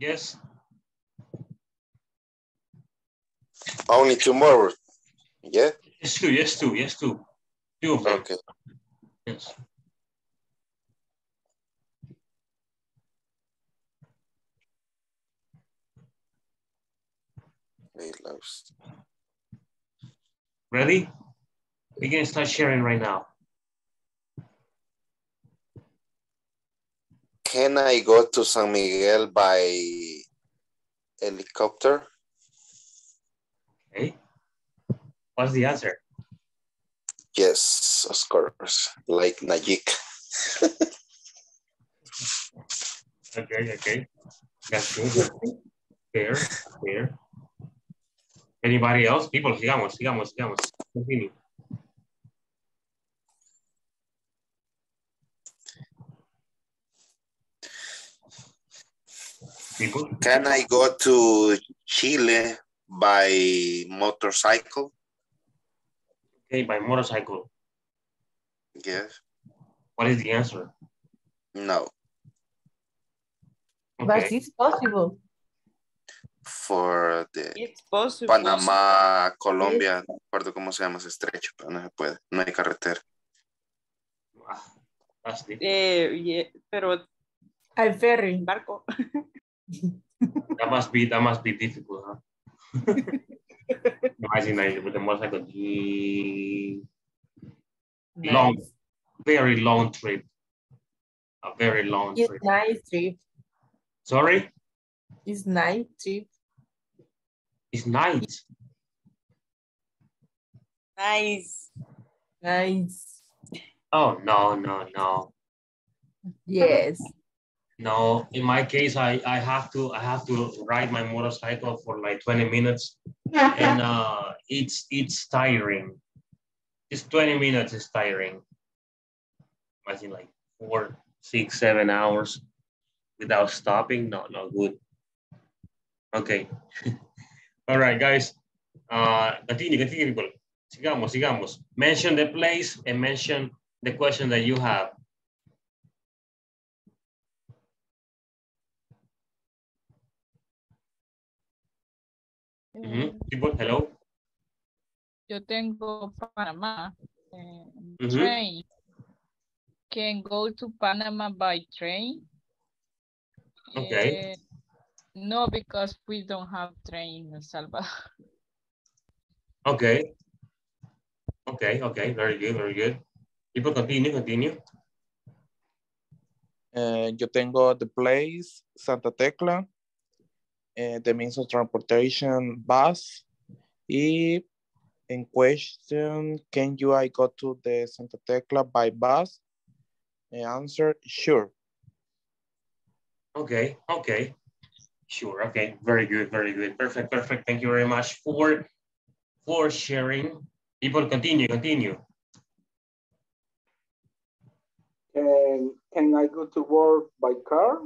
Yes. Only two more. Yeah. Yes, two. Two of them. Okay. Yes. Ready? We can start sharing right now. Can I go to San Miguel by helicopter? Okay. What's the answer? Yes, of course. Like Nayib. Okay. That's good. Fair. Anybody else? People, sigamos. Continue. People? Can I go to Chile by motorcycle? Okay, by motorcycle. Yes. What is the answer? No. Okay. But it's possible. For the it's possible. Panamá, Colombia, no recuerdo cómo se llama ese estrecho, pero no se puede, no hay carretera. Yeah, pero al ferry, barco. That must be difficult, huh? Imagine that with the motorcycle. Nice. Very long trip. It's night trip. Sorry? It's night trip. It's night. Nice. Oh, no. Yes. No, in my case, I have to ride my motorcycle for like 20 minutes, and it's tiring. It's 20 minutes is tiring. I think like 4, 6, 7 hours without stopping. No, not good. Okay. All right, guys. Continue. Sigamos. Mention the place and mention the question that you have. People, hello. Yo tengo Panamá. Train. Can go to Panama by train. Okay. No, because we don't have train in El Salvador. Okay. Okay, okay, very good, very good. People continue, continue. Yo tengo the place, Santa Tecla, the means of transportation, bus, y in question, can you I go to the Santa Tecla by bus? The answer, sure. Okay, okay, sure, okay, very good, perfect, perfect. Thank you very much for sharing. People continue, continue. Can I go to work by car?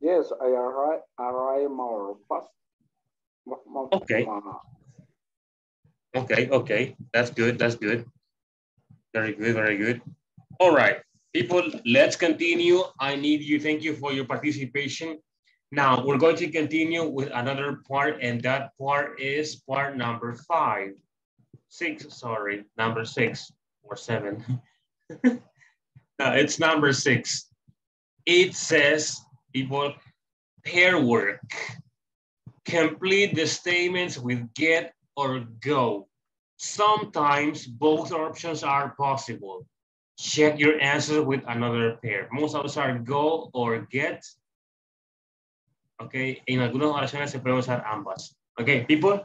Yes, I arrive more fast. Okay. Okay, okay. That's good, that's good. Very good, very good. All right, people, let's continue. I need you, thank you for your participation. Now, we're going to continue with another part, and that part is part number six. No, it's number six. It says, people, pair work. Complete the statements with get or go. Sometimes both options are possible. Check your answer with another pair. Most of us are go or get. Okay, en algunas oraciones se pueden usar ambas. Okay, people,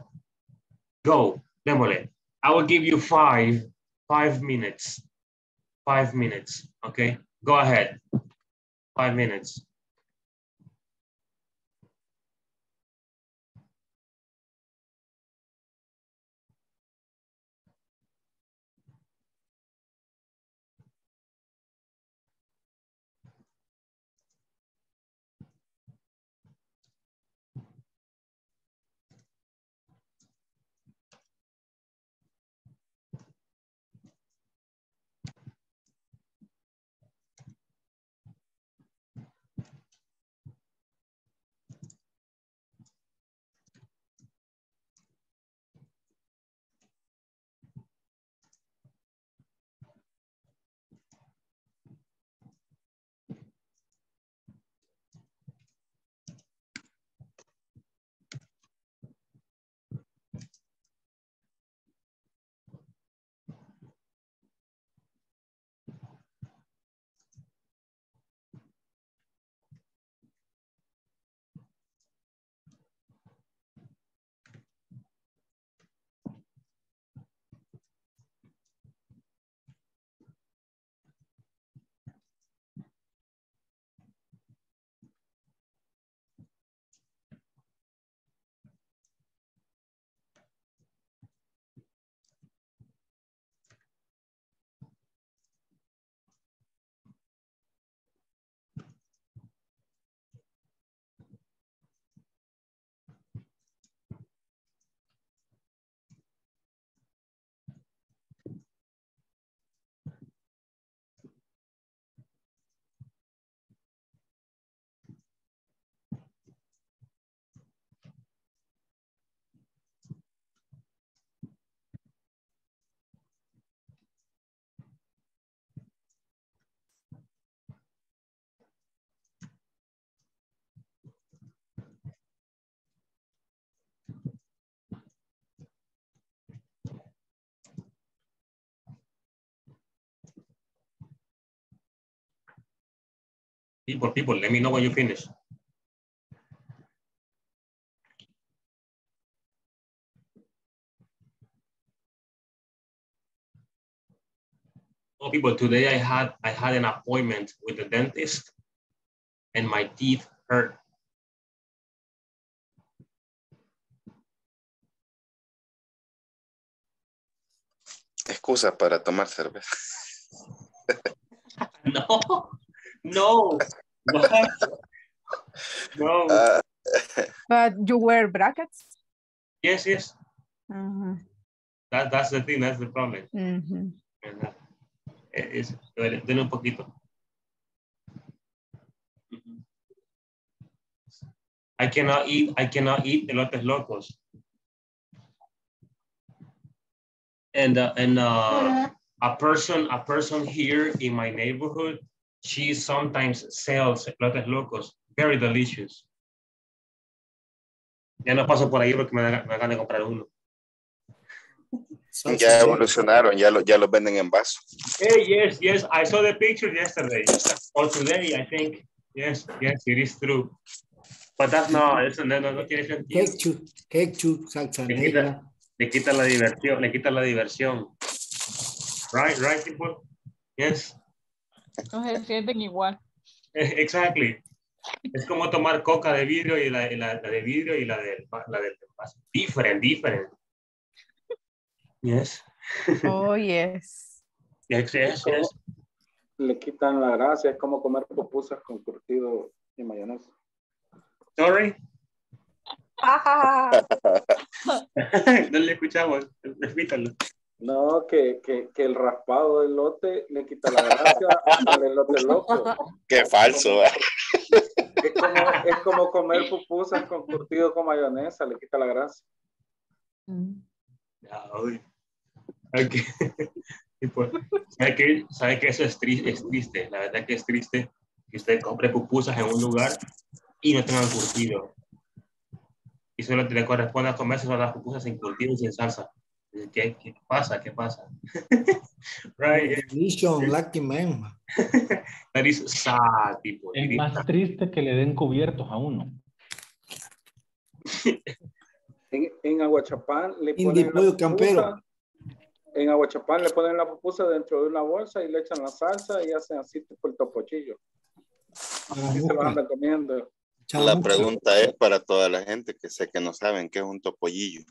go. Démosle. I will give you five minutes. 5 minutes, okay? Go ahead, 5 minutes. People, let me know when you finish. Oh, people, today I had an appointment with the dentist and my teeth hurt. Excusa para tomar cerveza. No. No, what? No. But you wear brackets? Yes, yes. Uh-huh. That's the thing, that's the problem. Uh-huh. It's, denle un poquito. I cannot eat elotes locos. And A person here in my neighborhood, she sometimes sells elotes locos, very delicious. Ya no paso por ahí porque me van a comprar uno. Ya evolucionaron, ya los venden en vaso. Hey, yes, I saw the picture yesterday, or today, I think. Yes, it is true. But that's not, no tiene sentido. Ketchup, salsa negra. Le quita la diversión. Right, people? Yes. No se sienten igual. Exactly. Es como tomar coca de vidrio y la de vidrio y la del vaso. Different. Yes. Oh, yes. Yes. Le quitan la gracia, es como comer pupusas con curtido y mayonesa. Sorry. No le escuchamos, repítalo. No, que el raspado del elote le quita la gracia al elote loco. Qué falso. Es como comer pupusas con curtido con mayonesa, le quita la gracia. Okay. ¿Sabe que eso es triste? La verdad que es triste que usted compre pupusas en un lugar y no tengan curtido. Y solo le corresponde a comerse las pupusas sin curtido y sin salsa. ¿Qué pasa? Right. Lucky man. That is sad, people. Es más triste que le den cubiertos a uno. En Aguachapán le ponen la pupusa dentro de una bolsa y le echan la salsa y hacen así por el topochillo. Así se lo andan comiendo. La pregunta es para toda la gente que sé que no saben qué es un topollillo.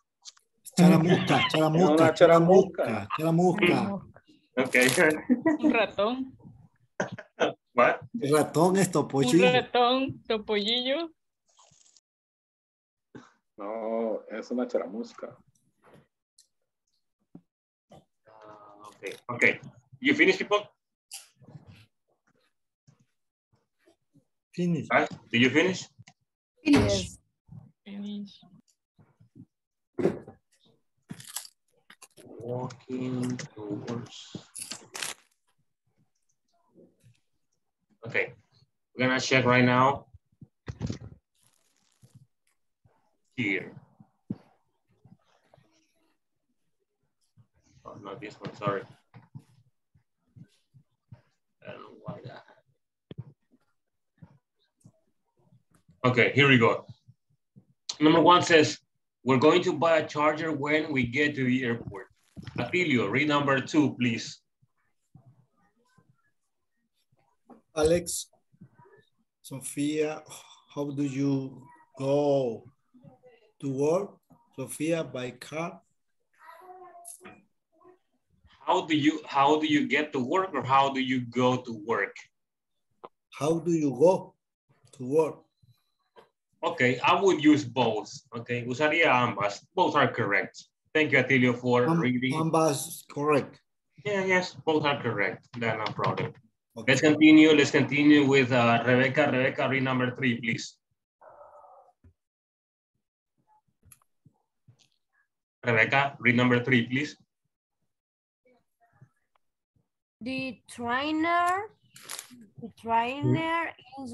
Charamusca. Okay. Un ratón. What? Ratón es topollillo. Un ratón, topollillo. No, es una charamusca. Okay. You finish, people? Finish. Right. Did you finish? Finish. Walking towards. Okay, we're gonna check right now. Here. Oh, not this one, sorry. I don't know why that happened. Okay, here we go. Number one says, we're going to buy a charger when we get to the airport. Atilio, read number 2, please. Alex, Sofia, how do you go to work? Sofia, by car. How do you get to work, or how do you go to work? How do you go to work? Okay, I would use both. Okay, usaría ambas. Both are correct. Thank you, Atilio, for reading. Ambas correct. Yes, both are correct. That's no problem. Okay. Let's continue with Rebecca. Rebecca, read number 3, please. Rebecca, read number 3, please. The trainer is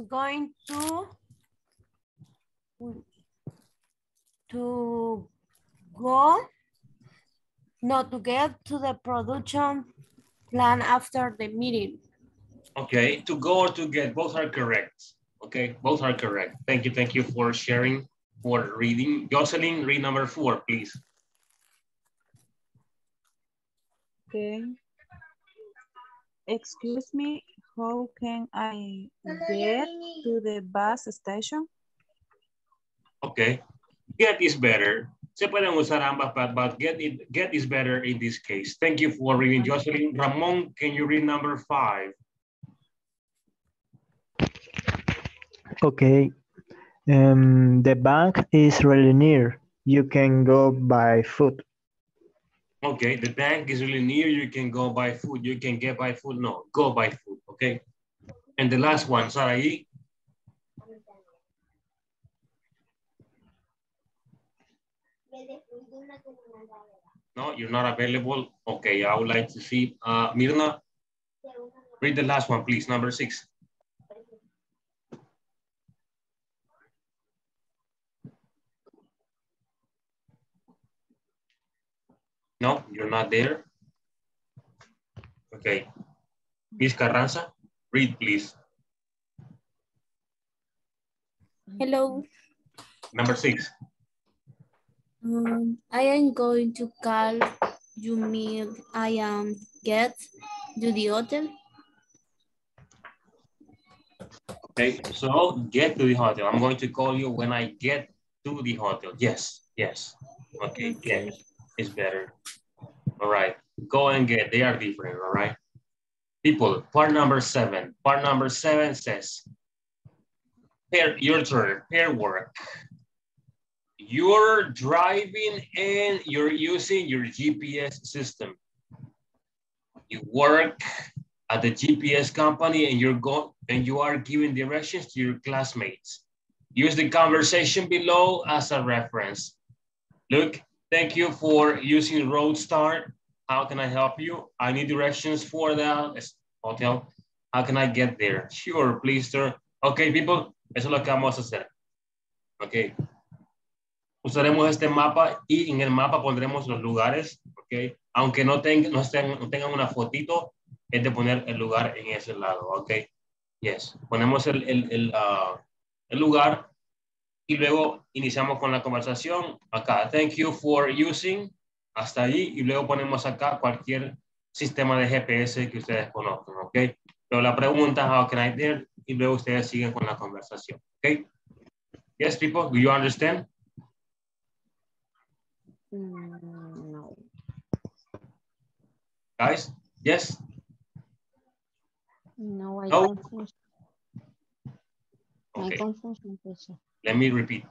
going to get to the production plan after the meeting. Okay, to go or to get, both are correct. Okay, both are correct. Thank you for sharing, for reading. Jocelyn, read number 4, please. Okay. Excuse me, how can I get to the bus station? Okay, get is better. Se pueden usar ambas, but get is better in this case. Thank you for reading, Jocelyn. Ramon, can you read number 5? Okay. The bank is really near. You can go by foot. Okay, the bank is really near. You can go by foot. You can get by foot. No, go by foot. Okay. And the last one, Sarai. No, you're not available. Okay, I would like to see. Mirna, read the last one, please, number 6. No, you're not there. Okay. Ms. Carranza, read, please. Hello. Number 6. I am going to call you, Mill. I am get to the hotel. Okay, so get to the hotel. I'm going to call you when I get to the hotel. Yes, yes. Okay, get is better. All right, go and get. They are different, all right? People, part number 7. Part number 7 says, pair, your turn, pair work. You're driving and you're using your GPS system. You work at the GPS company and you are giving directions to your classmates. Use the conversation below as a reference. Look, thank you for using Roadstar. How can I help you? I need directions for the hotel. How can I get there? Sure, please, sir. Okay, people, eso es lo que vamos a hacer. Okay. Usaremos este mapa y en el mapa pondremos los lugares, ¿ok? Aunque no tengan una fotito, es de poner el lugar en ese lado, ¿ok? Yes, ponemos el lugar y luego iniciamos con la conversación acá. Thank you for using, hasta ahí, y luego ponemos acá cualquier sistema de GPS que ustedes conozcan, ¿ok? Luego la pregunta, how can I do? Y luego ustedes siguen con la conversación, ¿ok? Yes, people, do you understand? No. Guys, yes? No, I don't. Okay. I confuse. Let me repeat.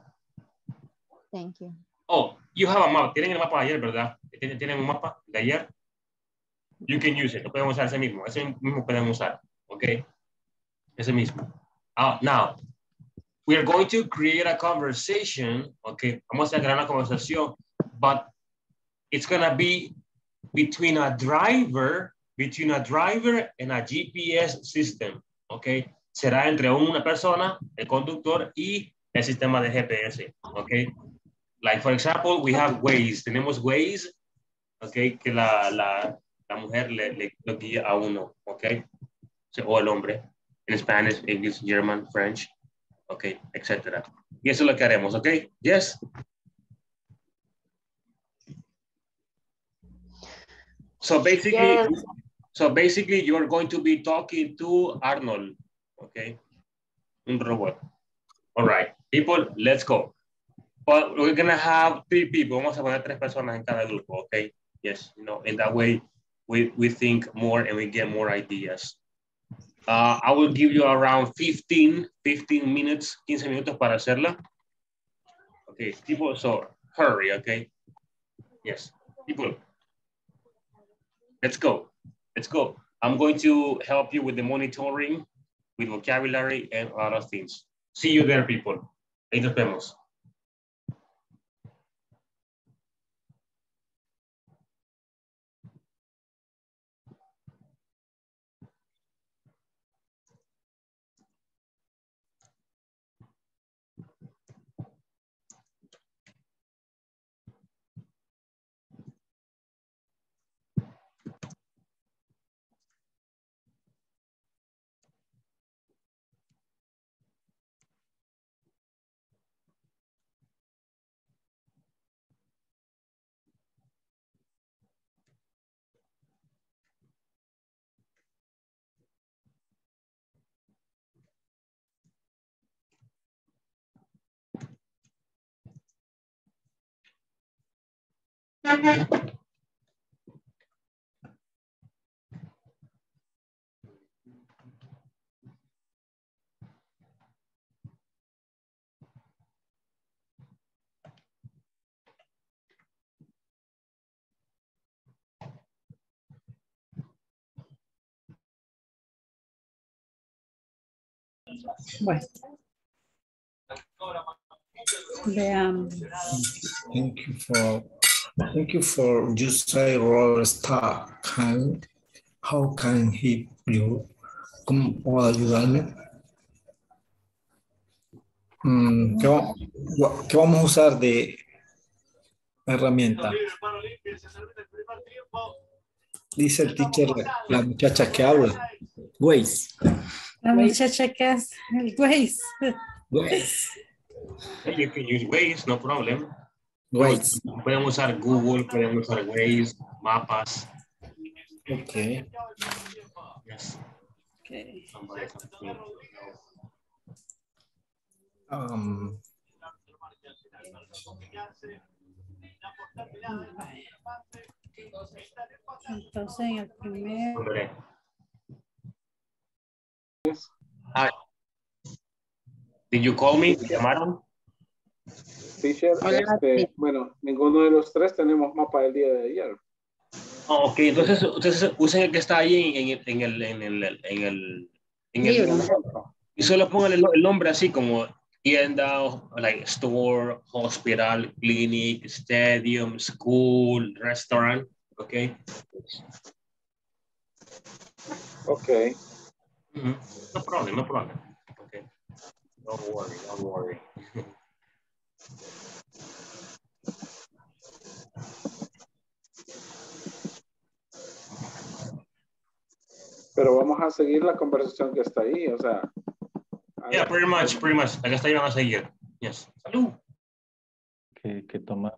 Thank you. Oh, you have a map. Tienen el mapa de ayer, ¿verdad? Tienen un mapa de ayer. You can use it. Lo podemos usar ese mismo. Ese mismo podemos usar. Okay. Ese mismo. Now, we are going to create a conversation. Okay. Vamos a crear una conversación. But it's gonna be between a driver and a GPS system, okay? Será entre una persona, el conductor, y el sistema de GPS, okay? Like, for example, we have Waze. Tenemos Waze, okay, que la mujer le guía a uno, okay? O el hombre, in Spanish, English, German, French, okay, etc. Y eso es lo que haremos, okay? Yes? So basically, yes. So basically, you're going to be talking to Arnold, okay? Un robot. All right, people, let's go. But we're gonna have 3 people. Vamos a poner 3 personas en cada grupo, okay? Yes, you know, in that way, we think more and we get more ideas. I will give you around 15 minutes, 15 minutos para hacerla. Okay, people, so hurry, okay? Yes, people. Let's go. Let's go. I'm going to help you with the monitoring, with vocabulary, and other things. See you there, people. Ahí nos vemos. Bueno, veamos. Thank you for Thank you for you say Global Star. How can he you? ¿Cómo puedo ayudarme? ¿Qué vamos a usar de herramienta? Dice el teacher, la muchacha que habla. Waze. La muchacha que hace el Waze. Waze. You can use Waze, no problem. Waze. Podemos usar Google, podemos usar Waze, mapas. Okay. Yes. Okay. Entonces en el primero. Hi. Did you call me? ¿Me llamaron? Teacher, bueno, ninguno de los tres tenemos mapa del día de ayer. Oh, ok, entonces usen el que está ahí en el y solo pongan el nombre así como tienda, like store, hospital, clinic, stadium, school, restaurant, okay? Okay. Mm-hmm. No problem. Okay. Don't worry. Pero vamos a seguir la conversación que está ahí, o sea. Yeah, pretty much. Acá está iban a seguir. Yes. Salud. ¿Qué toma?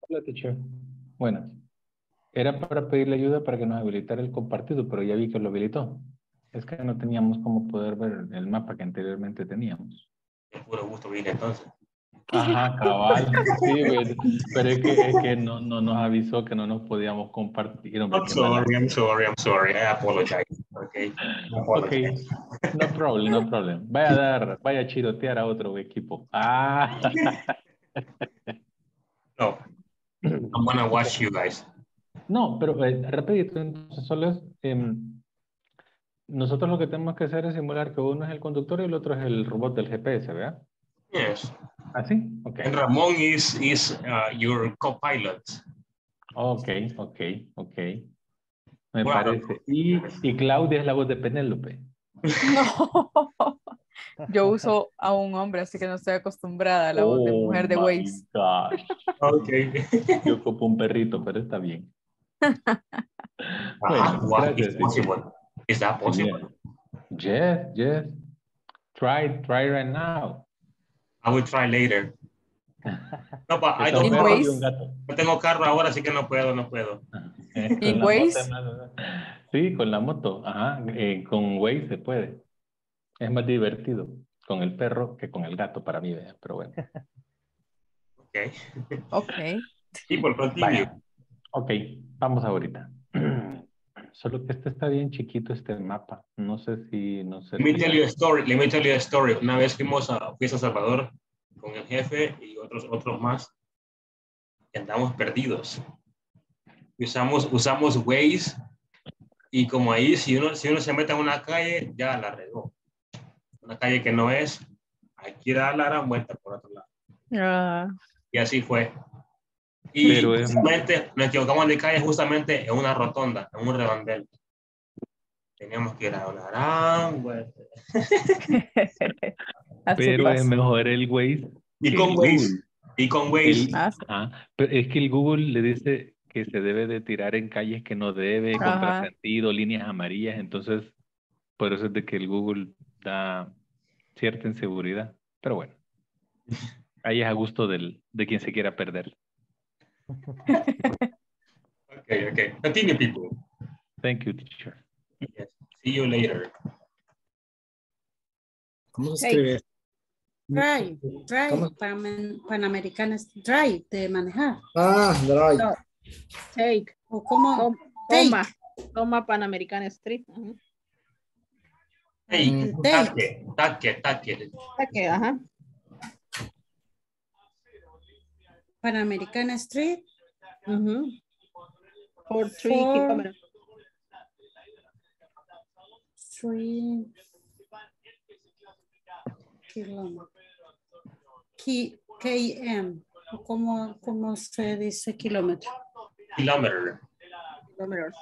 Hola, teacher. Buenas. Era para pedirle ayuda para que nos habilitara el compartido, pero ya vi que lo habilitó. Es que no teníamos cómo poder ver el mapa que anteriormente teníamos. Es puro gusto vine entonces. Ajá, cabal. Sí, pero es que no nos avisó que no nos podíamos compartir. I'm sorry. I apologize. Okay. No problem. Vaya a chirotear a otro equipo. Ah. No. I'm gonna watch you guys. No, pero rapidito, entonces solo es... nosotros lo que tenemos que hacer es simular que uno es el conductor y el otro es el robot del GPS, ¿verdad? Yes. ¿Así? Okay. And Ramón is your co-pilot. Okay. Me parece. Y Claudia es la voz de Penélope. No. Yo uso a un hombre, así que no estoy acostumbrada a la voz de mujer de Waze. Okay. Yo ocupo un perrito, pero está bien. Bueno, is that possible? Yes. Try right now. I will try later. No, but I don't have. No tengo carro ahora, así que no puedo. ¿Y Waze? Sí, con la moto. Ajá. Con Waze se puede. Es más divertido con el perro que con el gato para mí, pero bueno. Okay. Sí, por continue. Ok, vamos ahorita. Solo que este está bien chiquito, este mapa. No sé. Let me tell you a story. Una vez fui a Salvador con el jefe y otros más. Y andamos perdidos. Usamos Waze. Y como ahí, si uno se mete a una calle, ya la regó. Una calle que no es. Hay que dar la gran vuelta por otro lado. Y así fue. Y justamente nos equivocamos de calle justamente en una rotonda, en un redondel. Teníamos que ir a una gran vuelta. Pero es mejor el Waze. Y con Waze. Pero es que el Google le dice que se debe de tirar en calles que no debe, contrasentido, líneas amarillas. Entonces, por eso es de que el Google da cierta inseguridad. Pero bueno, ahí es a gusto de quien se quiera perder. Okay. Continue, people. Thank you, teacher. Yes. See you later. Hey. Drive. Panamericanas. Drive de manejar. Drive. No. Take. O como toma Panamericana Street. Hey, take. Ajá. Panamericana Street. Uh-huh. Four three km. ¿Cómo se dice kilómetro? Kilometer. Kilometer.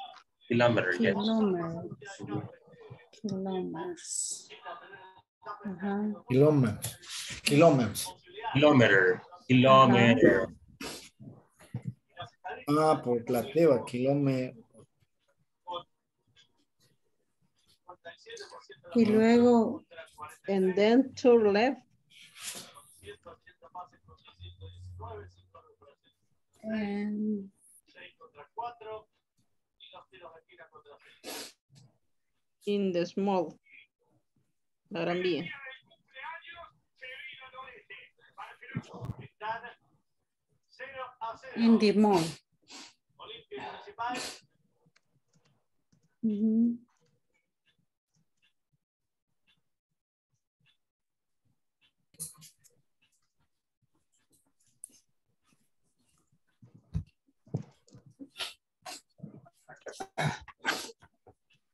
Kilometer, yes. Kilometers. Uh-huh. Kilometers. Kilometers. Kilometer. Kilometer. Uh-huh. Ah, por la prueba, kilómetro. Y luego, and then to left. And in the small. La Gran Vía. In the mall. Mm-hmm.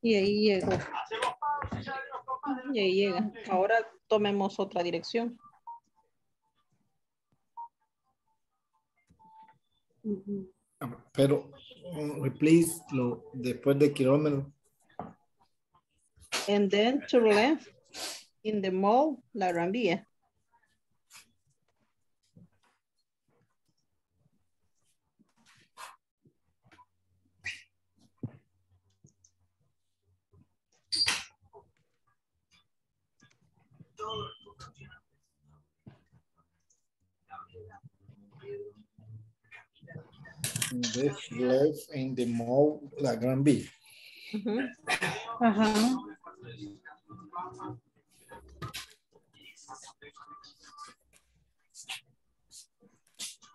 Y ahí llega. Y ahí llega. Ahora tomemos otra dirección. Pero replace lo después de kilómetro. And then to left in the mall, La Gran Vía. Left, left in the mall, La Gran Vía. Uh-huh. Uh-huh.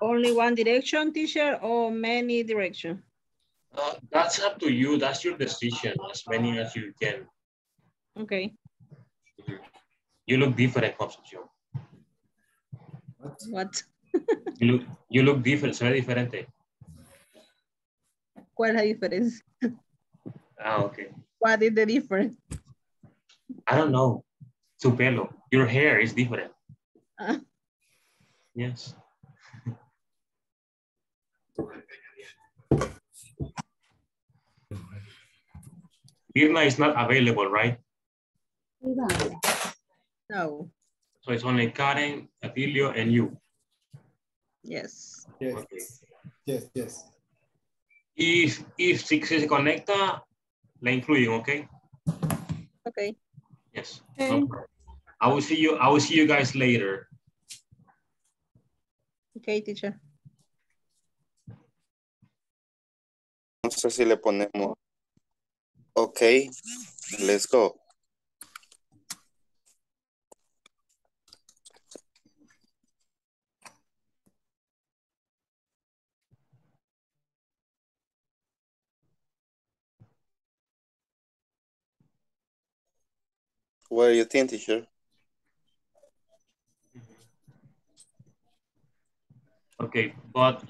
Only one direction, teacher, or many directions? That's up to you. That's your decision. As many as you can. Okay. You look different, Concepcion. What? You look different. Se ve diferente. ¿Cuál es la diferencia? Ah, okay. What is the difference? I don't know. Tu pelo. Your hair is different. Yes. Irma is not available, right? No. So it's only Karen, Atilio, and you. Yes. Yes. Okay. Yes. Yes. If se conecta, la incluyen, okay? Okay. Yes. Okay. No, I will see you guys later. Okay, teacher. No sé si le ponemos. Okay, let's go. What do you think, teacher? Okay, but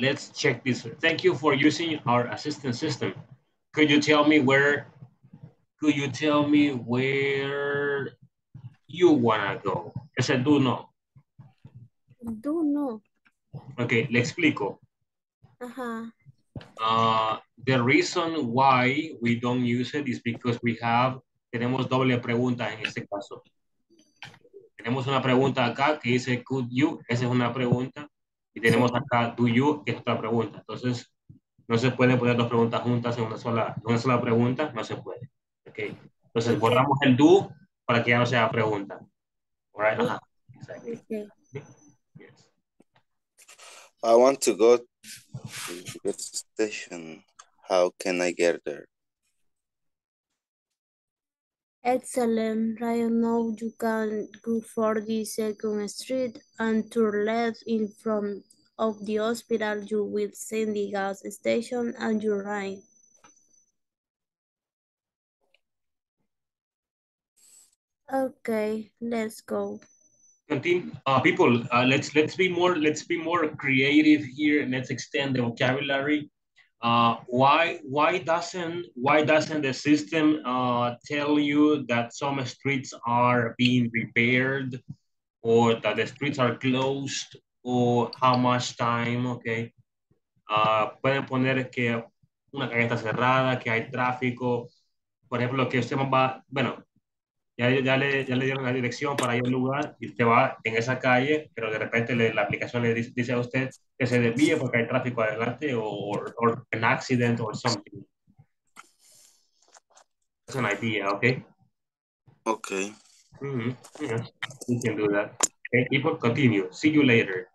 let's check this. Thank you for using our assistant system. Could you tell me where you wanna go? Es el do no. Do no. Okay, le explico. Uh-huh. The reason why we don't use it is because we have tenemos doble pregunta en este caso. Tenemos una pregunta acá que dice could you, esa es una pregunta. Y tenemos acá do you, que es otra pregunta. Entonces, no se pueden poner dos preguntas juntas en una sola pregunta, no se puede. Okay. Entonces, borramos el do para que ya no sea pregunta. All right? Uh-huh. Exactly. Okay. Yes. I want to go to the station. How can I get there? Excellent. Right now you can go for the 42nd Street and turn left in front of the hospital. You will see the gas station and your right. Okay, let's go. People, let's be more creative here and let's extend the vocabulary. Why doesn't the system tell you that some streets are being repaired or that the streets are closed o how much time, ok. Pueden poner que una calle está cerrada, que hay tráfico. Por ejemplo, que usted va, bueno, ya le dieron la dirección para ir al lugar y usted va en esa calle, pero de repente la aplicación le dice a usted que se desvíe porque hay tráfico adelante o an accident or something. That's an idea, okay? Okay. Mm-hmm. Yes, you can do that. Okay, people, continue. See you later.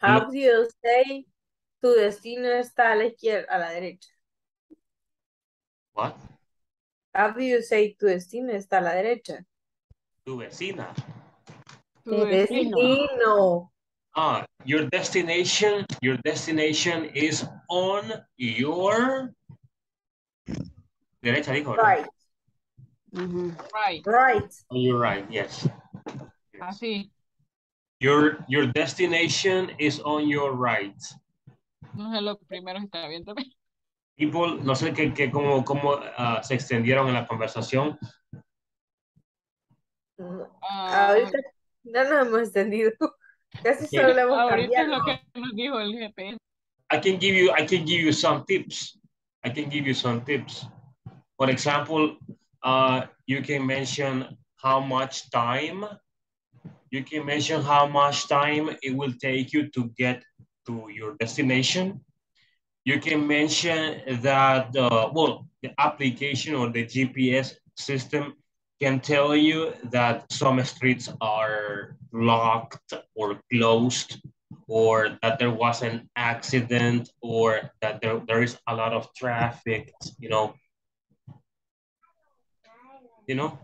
How do you say tu destino está a la izquierda, a la derecha? What? How do you say tu destino está a la derecha? Tu vecina. Tu destino. Ah, your destination is on your derecha, dijo. Right. Mm-hmm. Right. Right. Oh, you're right. Yes. Así. Your destination is on your right. No sé lo que primero está viendo. People, no sé que cómo se extendieron en la conversación. Ahorita no nos hemos extendido. Casi solo lo hemos cambiado. Ahorita lo que nos dijo el GPS. I can give you some tips. For example, you can mention how much time. You can mention how much time it will take you to get to your destination. You can mention that, well, the application or the GPS system can tell you that some streets are locked or closed, or that there was an accident, or that there is a lot of traffic, you know,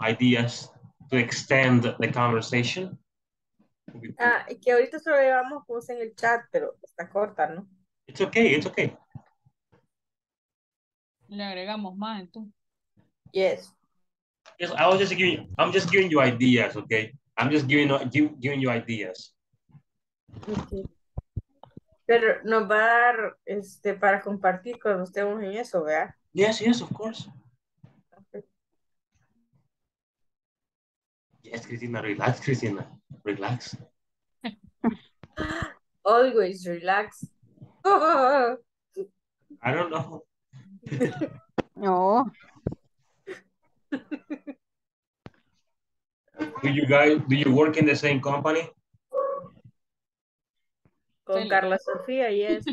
ideas to extend the conversation. Que ahorita solo llevamos cosas en el chat, pero está corta, ¿no? It's okay, it's okay. Le agregamos más, entonces. Yes. Yes, I'm just giving you ideas, okay? I'm just giving you ideas. Okay. Pero nos va a dar para compartir con ustedes en eso, ¿verdad? Yes, yes, of course. Yes, Cristina, relax, Cristina. Relax. Always relax. I don't know. No. Do you work in the same company? Con Carla Sofia, yes.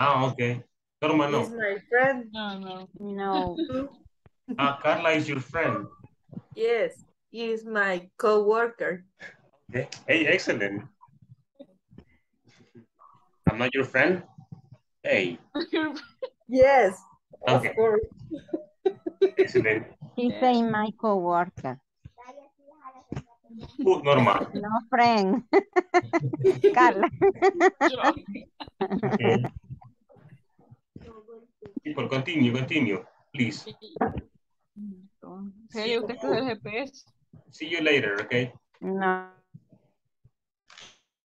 Ah, okay. Norma, no. She's my friend. No. Carla is your friend. Yes. Is my co-worker. Okay. Hey, excellent. I'm not your friend? Hey. Yes, okay. Of course. Excellent. He's saying my co-worker. Good, Norma. No friend. Carla. Okay. People, continue, please. Hey, usted que es el GPS. See you later, okay? No.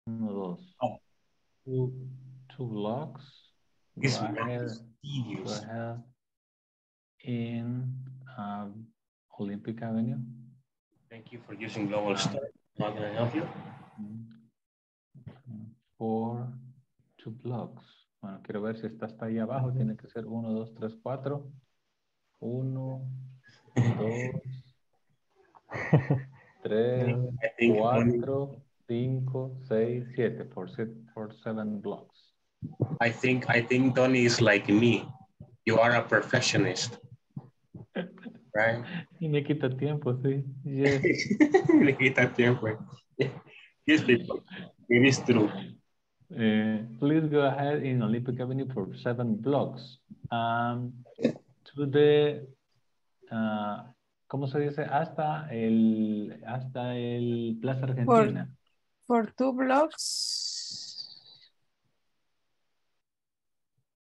Oh. Two blocks. This is tedious. In Olympic Avenue. Thank you for using Global Star. How can I help you? For two blocks. Bueno, quiero ver si está hasta ahí abajo. Tiene que ser 1, 2, 3, 4. 1, 2, 3, 4, 5, 6, 7, for 7 blocks. I think Donnie is like me. You are a perfectionist. Right? Y me quita tiempo, sí. Yes. Me quita tiempo. Yes, people. It is true. Please go ahead in Olympic Avenue for 7 blocks. To the ¿cómo se dice? Hasta el Plaza Argentina. For 2 blocks.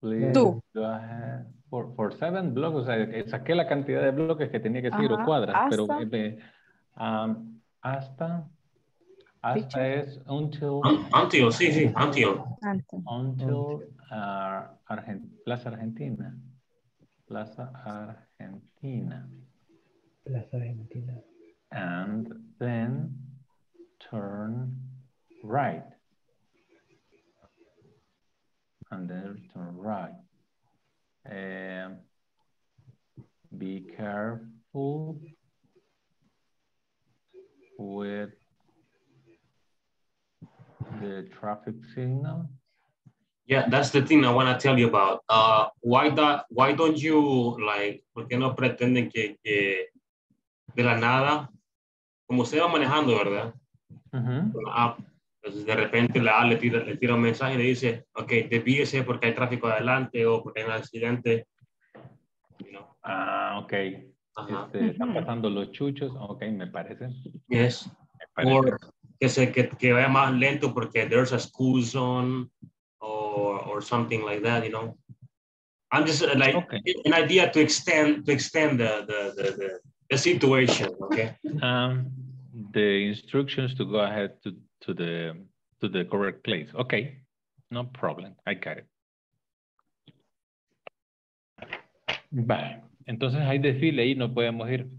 Please two. Go ahead. For 7 blocks, o sea, saqué la cantidad de bloques que tenía que seguir o cuadras, hasta, pero hasta es until. Until, sí, until. Until Plaza Argentina. Plaza Argentina. And then turn right. And then turn right. Be careful with the traffic signal. Yeah, that's the thing I want to tell you about. Why don't you, like, ¿por qué no pretenden que de la nada, como se va manejando, ¿verdad? Con la app. Entonces, de repente la app le tira un mensaje y le dice, ok, desvíese porque hay tráfico adelante o porque hay un accidente. You know. Ah, ok. Están pasando los chuchos, ok, me parece. Yes. Me parece. Or, que vaya más lento porque there's a school zone. Or something like that, you know. I'm just like an idea to extend the situation. Okay. The instructions to go ahead to the correct place. Okay, no problem. I got it. Vale. Entonces hay desfile y no podemos ir.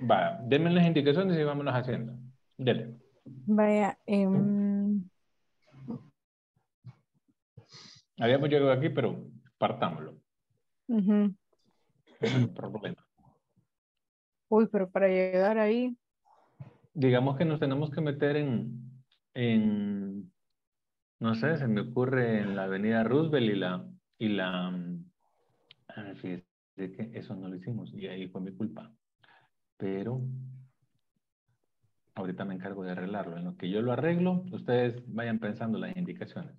Vale. Denme las indicaciones y vámonos haciendo. Dele. Vaya, habíamos llegado aquí, pero partámoslo. Es un problema. Uy, pero para llegar ahí. Digamos que nos tenemos que meter en no sé, se me ocurre en la avenida Roosevelt y la fíjate que eso no lo hicimos y ahí fue mi culpa. Pero ahorita me encargo de arreglarlo. En lo que yo lo arreglo, ustedes vayan pensando las indicaciones.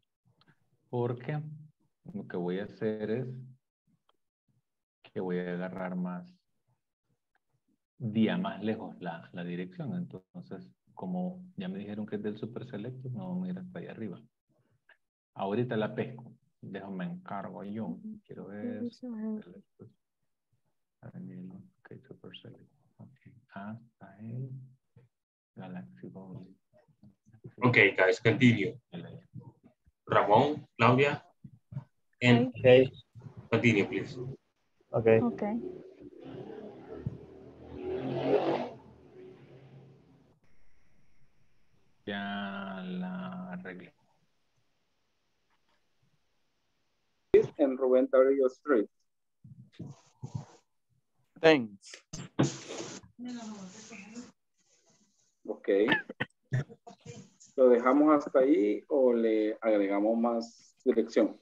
Porque lo que voy a hacer es que voy a agarrar más lejos la dirección. Entonces, como ya me dijeron que es del Super Selecto, no vamos a ir hasta allá arriba. Ahorita la pesco. Déjame encargo yo. Quiero ver. Ok, Super Selecto. Ok, hasta ahí. Galaxy Bowling. Okay, guys, continue. Ramon, Claudia, and okay. Continue, please. Okay. Okay. Ya la arreglé. And Ruben Dario Street. Thanks. Ok, ¿lo dejamos hasta ahí o le agregamos más dirección?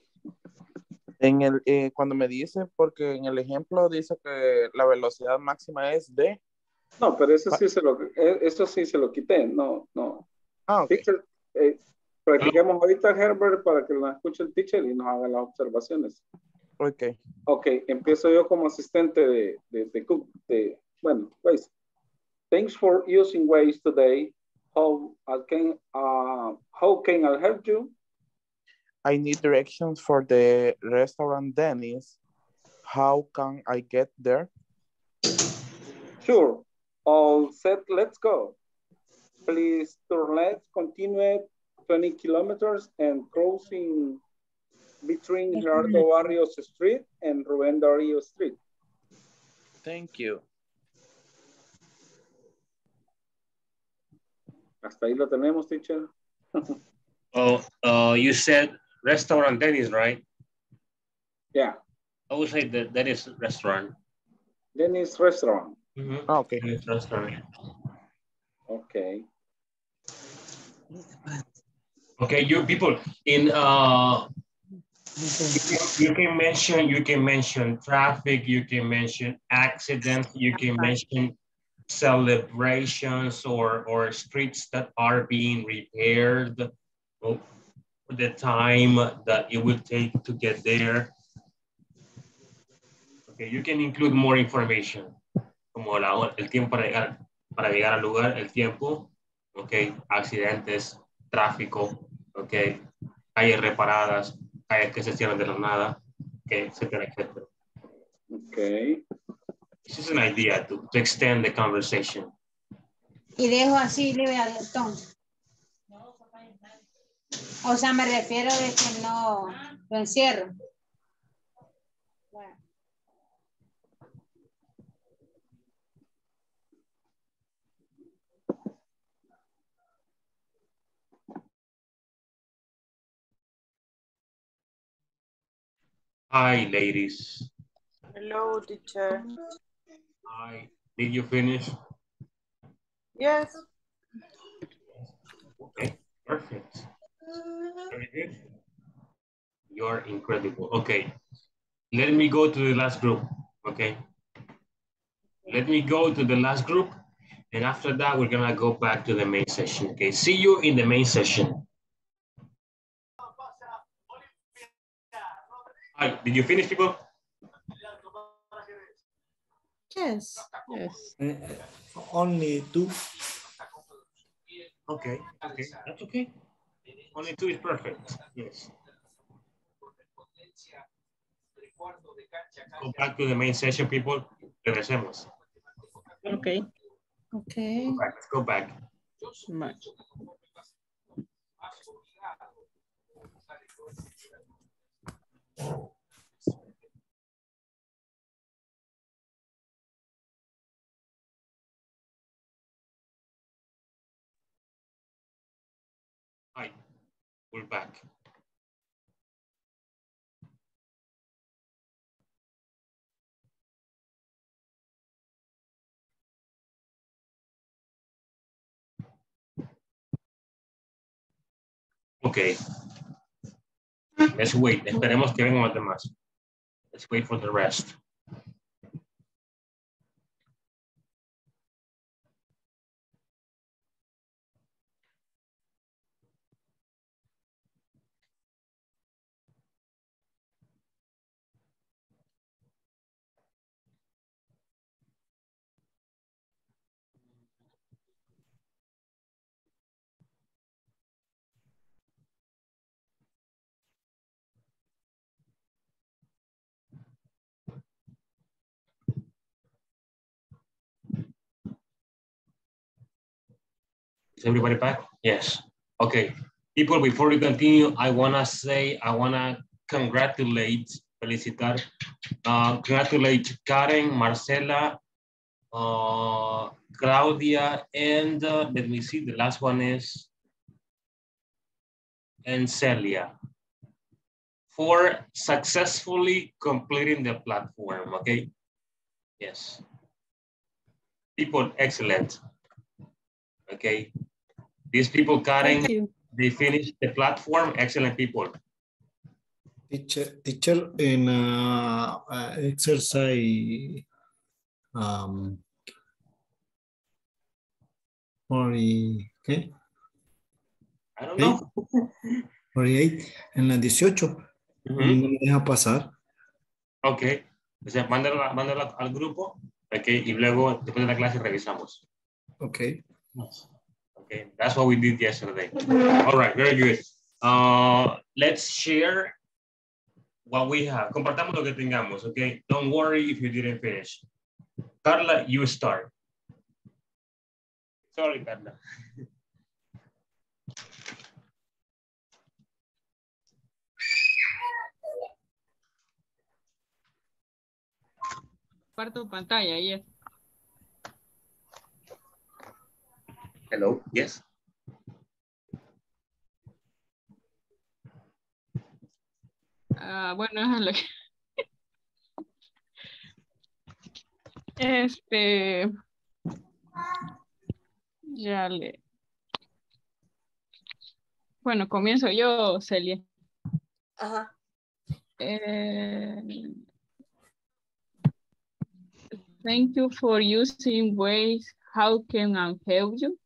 En el, cuando me dice, porque en el ejemplo dice que la velocidad máxima es de... No, pero eso sí se lo quité, no. Ah, okay. Teacher, practiquemos ahorita Herbert para que nos escuche el teacher y nos haga las observaciones. Ok. Ok, empiezo yo como asistente de Waze. Thanks for using Waze today. How can I help you? I need directions for the restaurant Dennis. How can I get there? Sure. All set, let's go. Please turn left, continue 20 kilometers and crossing between Gerardo Barrios Street and Rubén Darío Street. Thank you. Hasta ahí lo tenemos, teacher. You said restaurant Dennis, right? Yeah. I would say the Dennis restaurant. Dennis restaurant. Mm-hmm. Oh, okay. Dennis restaurant. Okay. Okay, you people in you can mention traffic, you can mention accidents, you can mention celebrations or streets that are being repaired, the time that it would take to get there. Okay, you can include more information, como la hora, el tiempo para llegar al lugar, el tiempo, okay, accidentes, tráfico, okay, calles reparadas, calles que se cierran de la nada, okay, etcétera, etcétera. Okay. This is an idea to extend the conversation. Y dejo así libre al botón. O sea, me refiero de que no lo encierro. Hi, ladies. Hello, teacher. Hi. Did you finish? Yes. Okay, perfect. Very good. You're incredible. Okay. Let me go to the last group. Okay. Let me go to the last group. And after that, we're going to go back to the main session. Okay. See you in the main session. Hi. Did you finish, people? Yes. Yes. Only two. Okay. Okay. That's okay. Only two is perfect. Yes. Go back to the main session, people. Regresemos. Okay. Okay. All right, let's go back. Hi, we're back. Okay. Let's wait. Esperemos que vengan los demás. Let's wait for the rest. Is everybody back? Yes. Okay. People, before we continue, I wanna congratulate, felicitar, congratulate Karen, Marcela, Claudia, and let me see, the last one is, and Celia, for successfully completing the platform, okay? Yes. People, excellent. Okay. These people, Karen, they finished the platform. Excellent people. Teacher, in exercise 40, okay? I don't know. 48, en la 18. No me deja pasar. Ok. O sea, mándalo al grupo. Ok, y luego, después de la clase, revisamos. Ok. Okay, that's what we did yesterday. All right, very good. Let's share what we have. Compartamos lo que tengamos, okay? Don't worry if you didn't finish. Carla, you start. Sorry, Carla. Cuarto pantalla, yes. Hello, yes. Bueno, es lo que... Ya le... Bueno, comienzo yo, Celia. Ajá. Thank you for using Waze. How can I help you?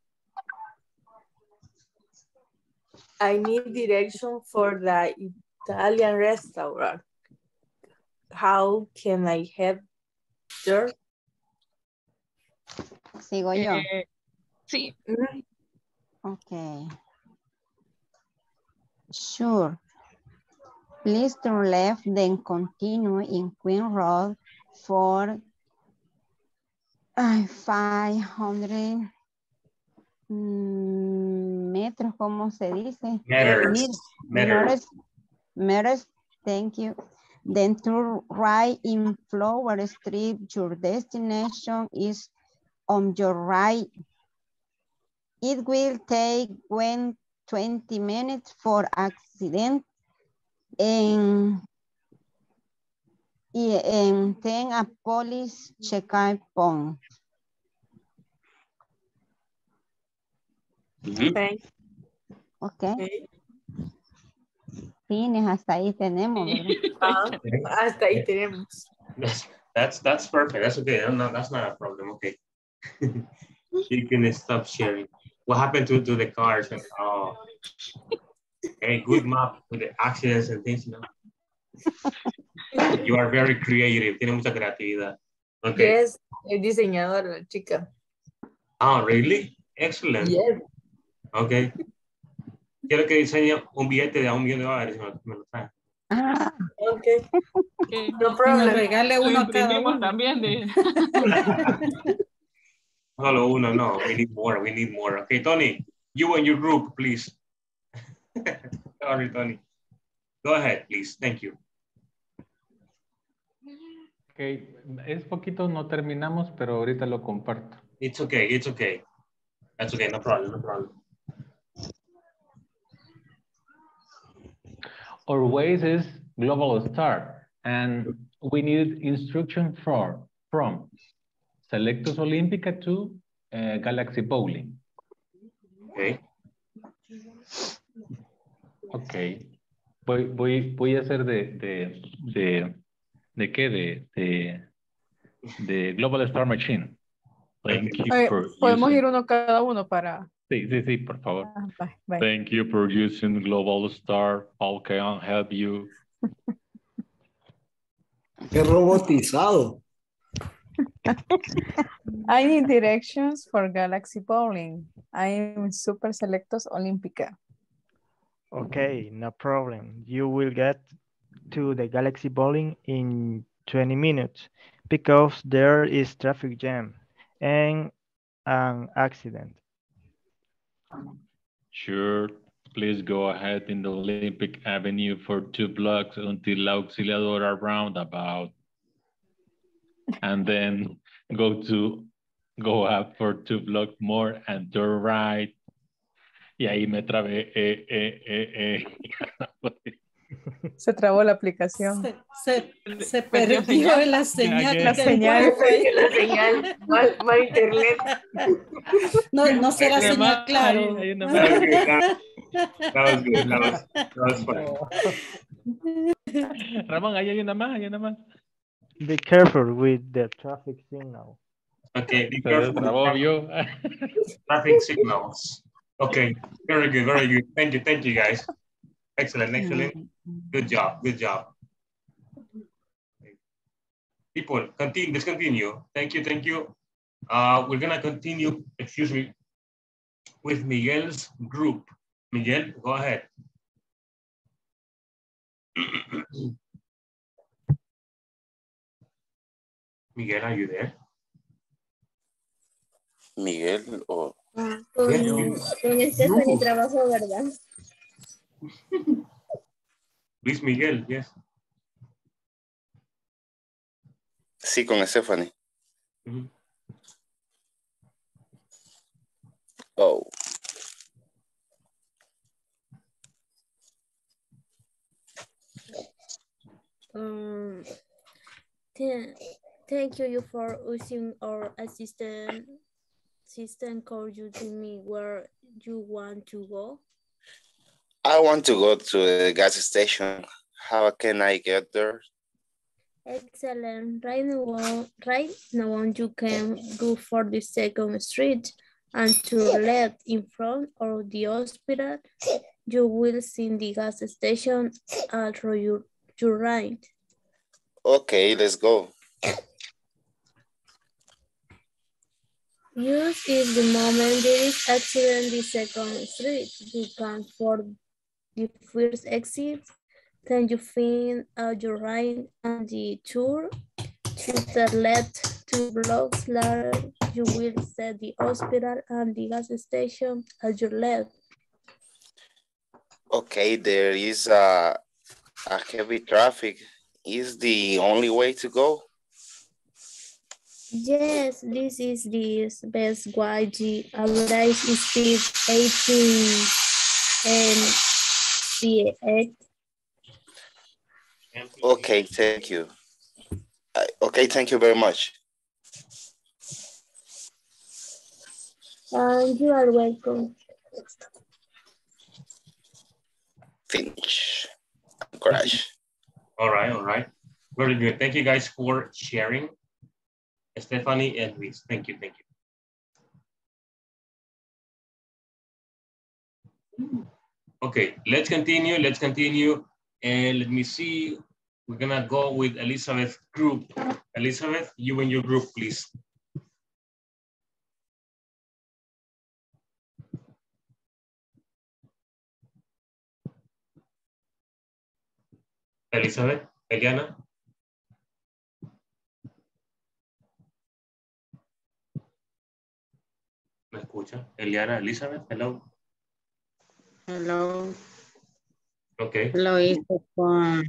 I need direction for the Italian restaurant. How can I help you? Sigo yo. Sí. Okay. Sure. Please turn left, then continue in Queen Road for 500. Metros, ¿cómo se dice? Meters. Thank you. Then turn right in Flower Street. Your destination is on your right. It will take 20 minutes for accident and and then a police checkout point. Okay. Okay. Fines, hasta ahí tenemos. Hasta ahí tenemos. That's perfect. That's okay. That's not a problem. Okay. You can stop sharing. What happened to the cars? And, oh, a good map with the accidents and things, you know. You are very creative. Tiene mucha creatividad. Okay. Yes, el diseñador, la chica. Oh, really? Excellent. Yes. Okay. Quiero que diseñe un billete de $1,000,000. Me lo trae. Ah, okay. Okay. No problem. Nos regale uno cada uno también. De... Solo uno, no. We need more. We need more. Okay, Tony, you and your group, please. Sorry, Tony. Go ahead, please. Thank you. Okay. Es poquito, no terminamos, pero ahorita lo comparto. It's okay. It's okay. That's okay. No problem. No problem. Our Waze is Global Star, and we need instruction from Selectus Olympica to Galaxy Bowling. Okay. Okay. Voy a hacer de qué? De Global Star Machine. Thank you for podemos using... ir uno cada uno para... Sí, sí, sí, por favor. Bye, bye. Thank you for using Global Star. How can I help you? Qué robotizado. I need directions for Galaxy Bowling. I am Super Selectos Olympica. Okay, no problem. You will get to the Galaxy Bowling in 20 minutes because there is traffic jam and an accident. Sure, please go ahead in the Olympic Avenue for 2 blocks until La Auxiliadora roundabout. And then go up for 2 blocks more and turn right. Y ahí me trabé. Se trabó la aplicación. Se perdió la señal. La señal. Mal internet. No será señal, claro. Ramón, ahí hay una más, Be careful with the traffic signal. Okay, be careful. Traffic signals. Okay, very good, very good. Thank you guys. Excellent, excellent. Good job, good job. People, continue, let's continue. Thank you, thank you. We're gonna continue, excuse me, with Miguel's group. Miguel, go ahead. Miguel, are you there? Miguel, or... Con Stephanie trabajó, ¿verdad? Luis Miguel, yes. Sí, con Stephanie. Mm-hmm. Oh. Thank you for using our assistant. System called you to me where you want to go. I want to go to the gas station. How can I get there? Excellent. Right now you can go for the 2nd street and to the left in front of the hospital. You will see the gas station at your right. Okay, let's go. Use is the moment there is accident the 2nd street. You come for the 1st exit, then you find out your right and the tour. To the left 2 blocks later, you will see the hospital and the gas station at your left. Okay, there is a heavy traffic. Is the only way to go? Yes, this is the best way. The average speed 18 mph. Okay, thank you. Okay, thank you very much. You are welcome. Finish. Crash. All right, all right. Very good. Thank you guys for sharing. Stephanie and Luis, thank you, thank you. Okay, let's continue, let's continue. And let me see, we're gonna go with Elizabeth's group. Elizabeth, you and your group, please. Elizabeth, Eliana. ¿Me escucha? Eliana, Elizabeth, hello. Hello. Okay. Lo hice con...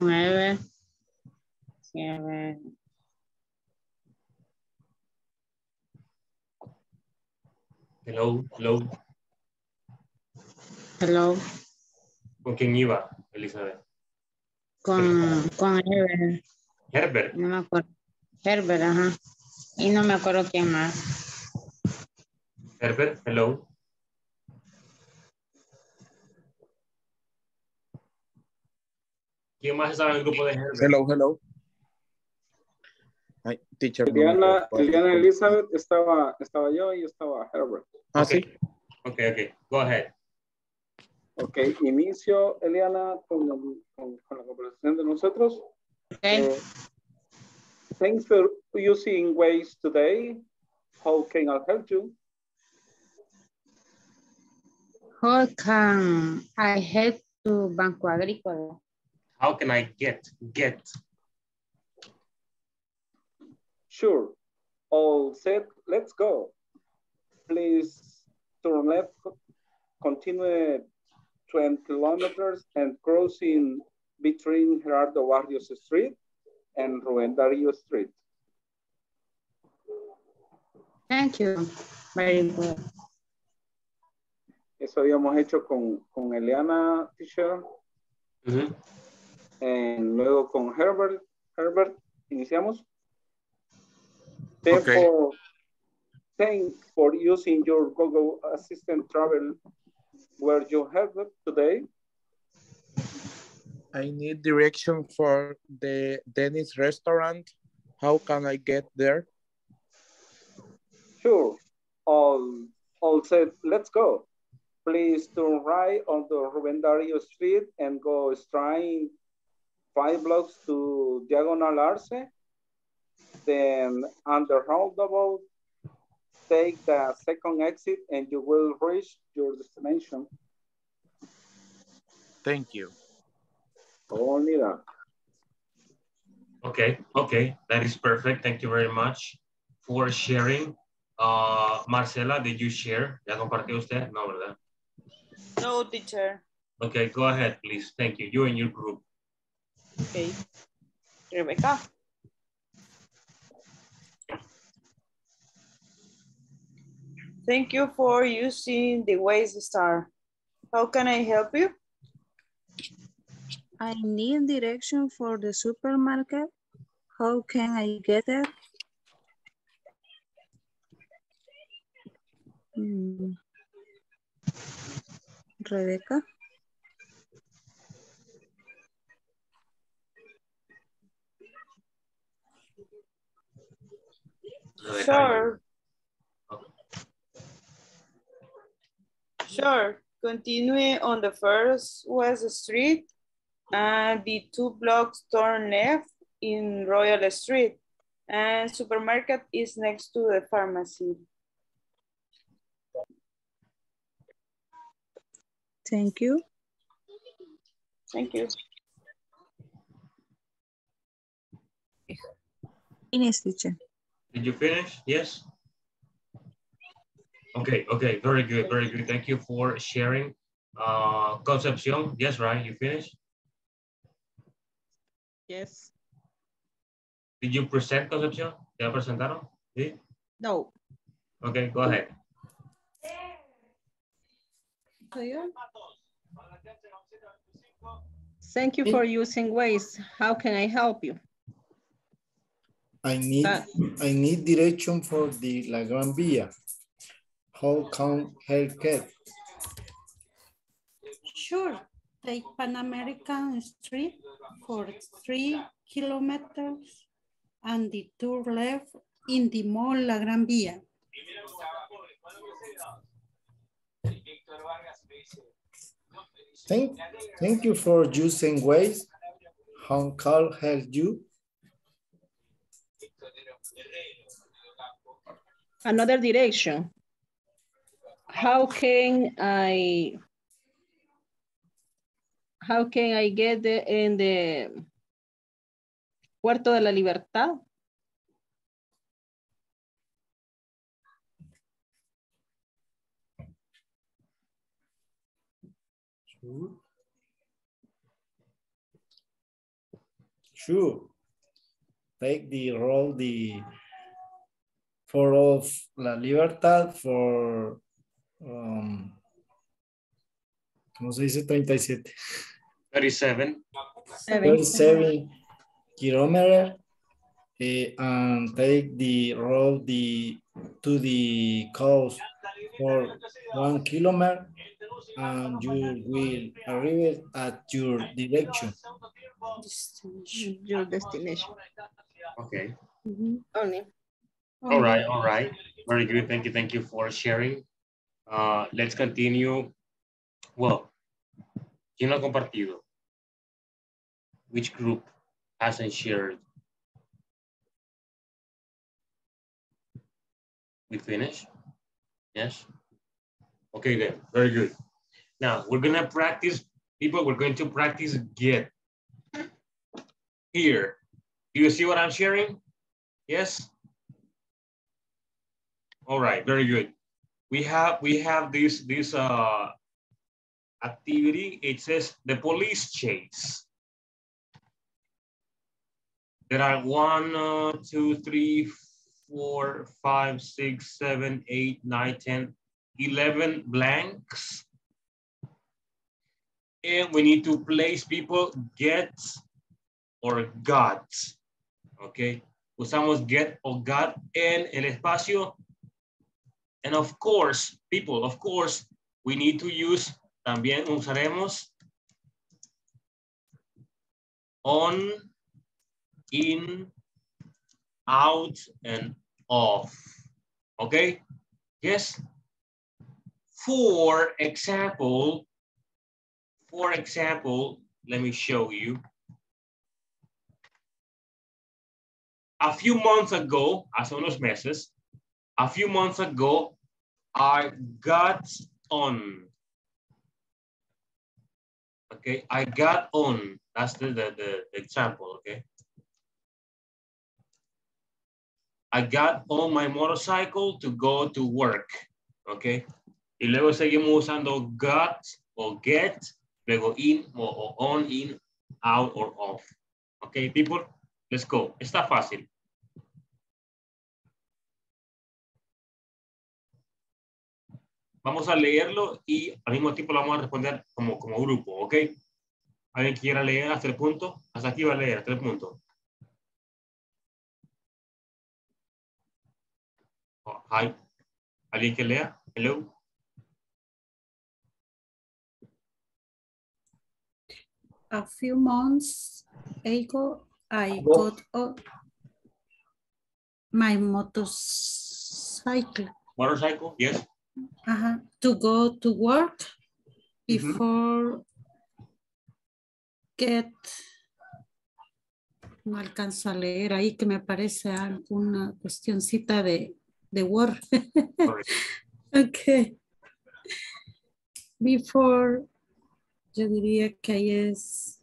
Nueve. Siete. Hello, hello. Hello. ¿Con quién iba, Elizabeth? Con Herbert. Herbert. No me acuerdo. Herbert, ajá. Y no me acuerdo quién más. Herbert, hello. ¿Quién más estaba en el grupo de Herbert? Hello, hello. Ay, teacher. Eliana Elizabeth, estaba yo y estaba Herbert. Ah, okay. Sí. Ok, ok. Go ahead. Ok, inicio, Eliana, con la conversación de nosotros. Ok. Thanks for using Waze today. How can I help you? How can I head to Banco Agrícola? How can I get? Sure. All set. Let's go. Please turn left, continue 20 kilometers and crossing between Gerardo Barrios Street and Ruben Dario Street. Thank you. Very good. Eso habíamos hecho con Eliana Fisher. Mm-hmm. Luego con Herbert. Herbert, iniciamos. Therefore, thanks for using your Google Assistant Travel. Where you have it today? I need direction for the Dennis restaurant. How can I get there? Sure. All set. Let's go. Please turn right on the Ruben Dario Street and go straight 5 blocks to Diagonal Arce. Then under roundabout, take the second exit and you will reach your destination. Thank you. Only that. Okay, okay, that is perfect. Thank you very much for sharing. Marcela, did you share? ¿Ya compartió usted? No, ¿verdad? No, teacher. Okay, go ahead, please. Thank you. You and your group. Okay. Rebecca. Thank you for using the Waze Star. How can I help you? I need direction for the supermarket. How can I get it? Rebecca? Sure. Sure, continue on the first West Street and the 2 blocks turn left in Royal Street and supermarket is next to the pharmacy. Thank you. Thank you. Finish, teacher. Did you finish? Yes. Okay, okay, very good, very good. Thank you for sharing. Concepcion, yes, right, you finished? Yes. Did you present, Concepcion? ¿Ya presentaron? ¿Sí? No. Okay, go ahead. Thank you for using Waze. How can I help you? I need direction for the La Gran Via. How can I get? Sure. Take Pan American Street for 3 kilometers and the turn left in the mall La Gran Via. Thank you for using Waze. How can I help you? Another direction. How can I get in the Puerto de la Libertad? Sure. Take the roll the for of La Libertad for ¿cómo se dice 37? 37 kilometers and take the road to the coast for 1 kilometer and you will arrive at your direction. Your destination. Okay. Only. All right. Very good. Thank you for sharing. Let's continue. Well, ¿quién lo ha compartido? Which group hasn't shared? We finished? Yes? Okay then, very good. Now, we're gonna practice, people, we're going to practice get. Here, do you see what I'm sharing? Yes? All right, very good. We have this activity. It says the police chase. There are 1, 2, 3, 4, 5, 6, 7, 8, 9, 10, 11 blanks. And we need to place people get or got. Okay, usamos get or got en el espacio. And of course, people, of course, we need to use, también usaremos on, in, out, and off. Okay? Yes? For example, let me show you. A few months ago, hace unos meses, a few months ago, I got on. Okay, I got on. That's the example, okay? I got on my motorcycle to go to work, okay? Y luego seguimos usando got or get, luego in or on, in, out or off. Okay, people, let's go. Está fácil. Vamos a leerlo y al mismo tiempo lo vamos a responder como grupo, ¿ok? ¿Alguien quiera leer hasta el punto? Hasta aquí va a leer hasta el punto. Oh, hi. ¿Alguien que lea? Hello. A few months ago, I got on my motorcycle. Motorcycle, yes. To go to work before get. No alcanzo a leer ahí que me parece alguna cuestioncita de Word. Okay. Before, yo diría que ahí es.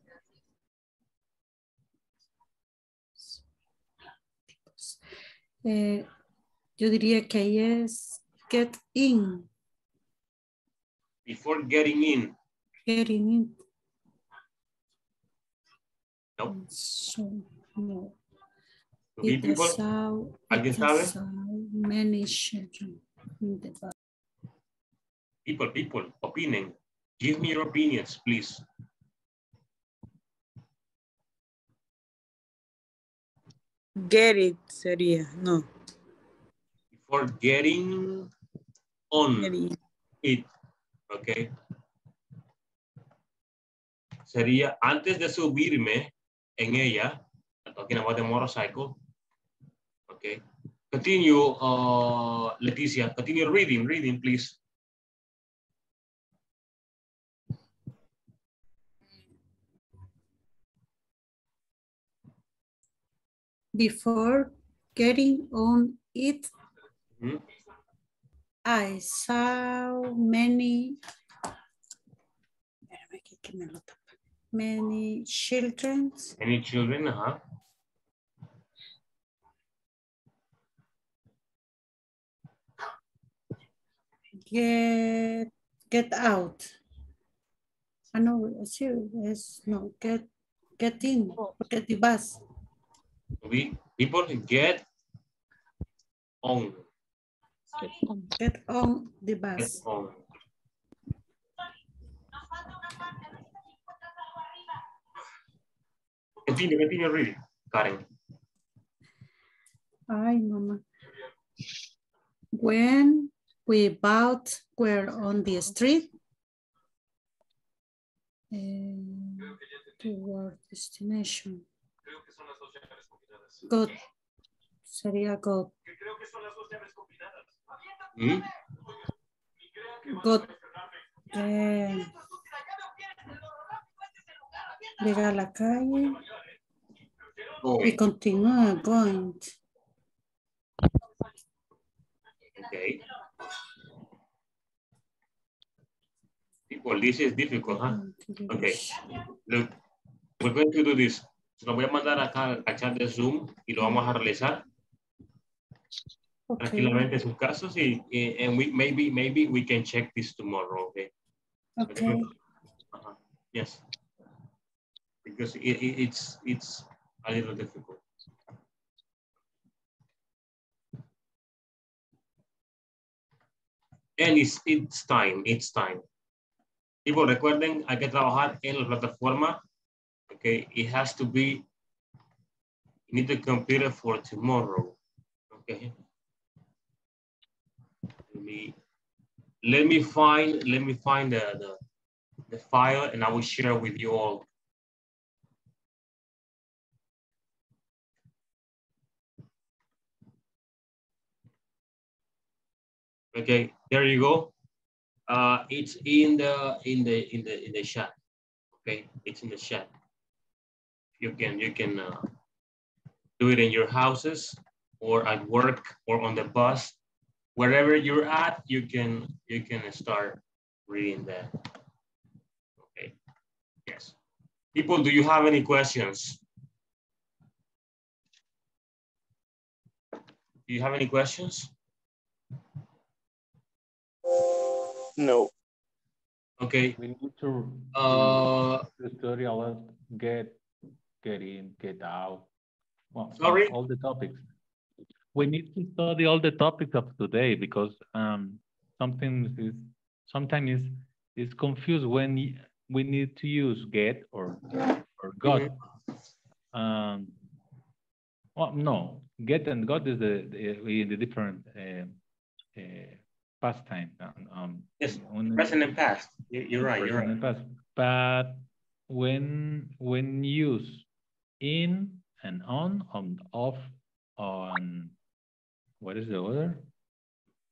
Yo diría que ahí es. Get in. Before getting in. Getting in. No. So, no. People. ¿Alguien sabe? Many children in the back. People, opinen. Give me your opinions, please. Get it, sería, no. Before getting on sería. It, okay. Sería antes de subirme en ella. I'm talking about the motorcycle. Okay. Continue, Leticia. Continue reading, please. Before getting on it, mm-hmm. I saw many children. Any children, huh? Get out. I know. Serious. No. Get in. Get the bus. We people get on. Get on the bus. Get on. Continue reading, Karen. Ay, mama. When we both were on the street toward destination. Good. Sería good. Mm? Good. Llegar a la calle. Oh. Y continúa going. Okay. People, this is difficult, huh? Okay. Look, we're going to do this. Se lo voy a mandar acá al chat de Zoom y lo vamos a realizar okay. Tranquilamente sus casos y and we maybe we can check this tomorrow, okay? Okay. Uh-huh. Yes. Because it's a little difficult. And it's time. People, recuerden, hay que trabajar en la plataforma. Okay, it has to be, you need the computer for tomorrow. Okay. Let me find the file and I will share with you all. Okay, there you go. It's in the chat. Okay, it's in the chat. You can do it in your houses or at work or on the bus, wherever you're at. You can start reading that. Okay. Yes. People, do you have any questions? Do you have any questions? No. Okay. We need to tutorial get in, get out. Well, sorry. All the topics. We need to study all the topics of today because sometimes is confused when we need to use get or got. Well, no, get and got is the different. Past time. Yes, present and past. You're right. Past. But when used in and on, off, on, what is the other?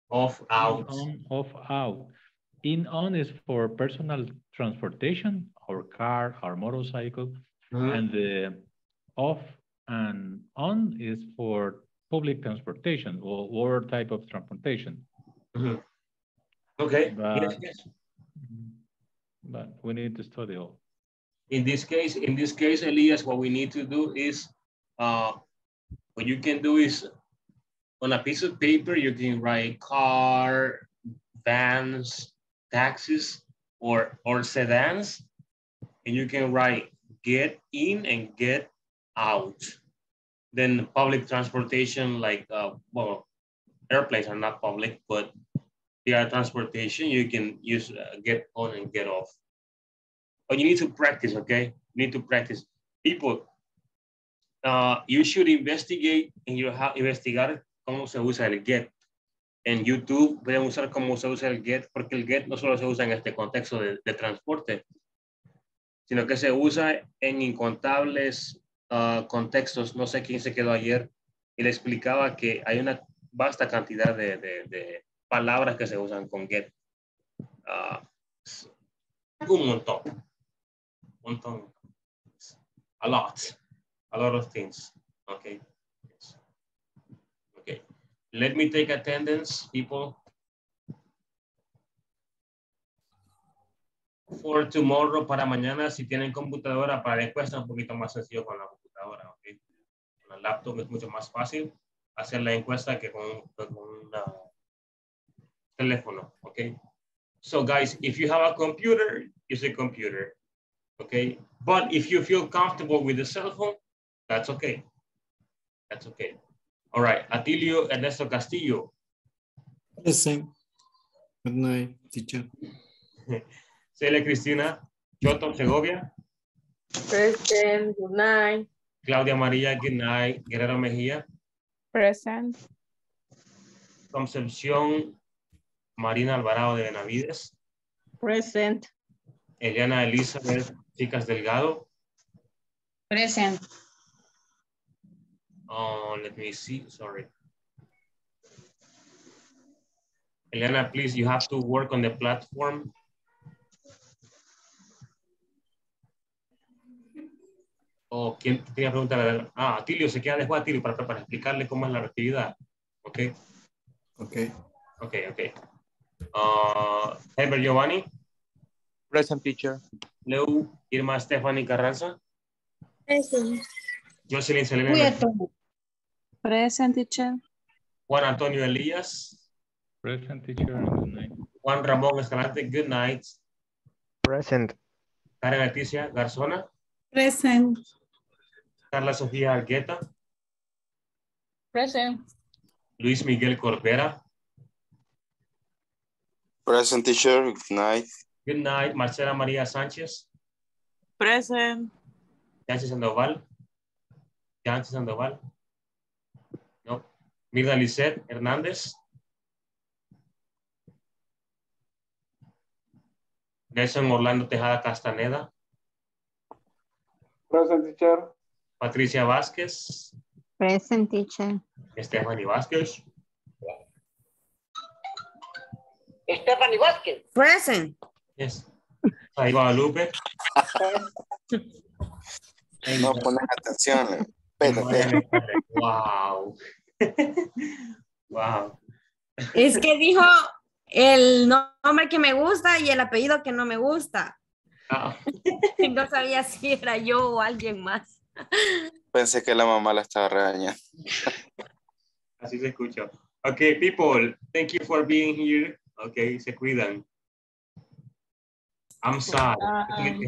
Off, out. On, off, out. In, on is for personal transportation, or car, or motorcycle. Mm-hmm. And the off and on is for public transportation or type of transportation. Mm-hmm. Okay, but, yes. But we need to study all. In this case, Elias, what we need to do is, what you can do is, on a piece of paper, you can write car, vans, taxis, or sedans, and you can write get in and get out. Then public transportation, like, well, airplanes are not public, but their transportation, you can use get on and get off. But you need to practice, okay? You need to practice. People, you should investigate en investigar cómo se usa el get. En YouTube pueden usar cómo se usa el get, porque el get no solo se usa en este contexto de transporte, sino que se usa en incontables contextos. No sé quién se quedó ayer y le explicaba que hay una vasta cantidad de palabras que se usan con get. Un montón. Un montón. A lot. A lot of things. Okay. Yes. Okay. Let me take attendance, people. For tomorrow, para mañana, si tienen computadora, para la encuesta es un poquito más sencillo con la computadora, okay. Con la laptop es mucho más fácil hacer la encuesta que con un teléfono, okay. So guys, if you have a computer, use a computer, okay. But if you feel comfortable with the cell phone, that's okay. That's okay. All right, Atilio Ernesto Castillo. The same. Good night, teacher. Celia Cristina Choto Segovia. Present, good night. Claudia María Guerrero Mejia. Present. Concepcion Marina Alvarado de Benavides. Present. Eliana Elizabeth Chicas Delgado. Present. Oh, let me see, sorry. Eliana, please, you have to work on the platform. Oh, ¿quién tenía pregunta? Ah, Atilio, se queda después Atilio para explicarle cómo es la actividad. Ok. Ok. Ok, ok. Herbert Giovanni. Present, teacher. Hello, Irma Stephanie Carranza. Present. Jocelyn Selene. Present, teacher. Juan Antonio Elías. Present, teacher. Good night. Juan Ramón Escalante. Good night. Present. Karen Leticia Garzona. Present. Carla Sofia Argueta. Present. Luis Miguel Corbera. Present, teacher. Good night. Good night. Marcela Maria Sanchez. Present. Yancy Sandoval. No. Mirta Lizette Hernandez. Nelson Orlando Tejada Castaneda. Present, teacher. Patricia Vázquez. Present, teacher. Stephanie Vázquez. Stephanie Vázquez. Present. Yes. Saraiba Lupe. No pones atención. Espérate. Wow. Wow. Es que dijo el nombre que me gusta y el apellido que no me gusta. Ah. No sabía si era yo o alguien más. Pensé que la mamá la estaba regañando. Así se escuchó. Okay, people, thank you for being here. Okay, se cuidan. I'm sorry.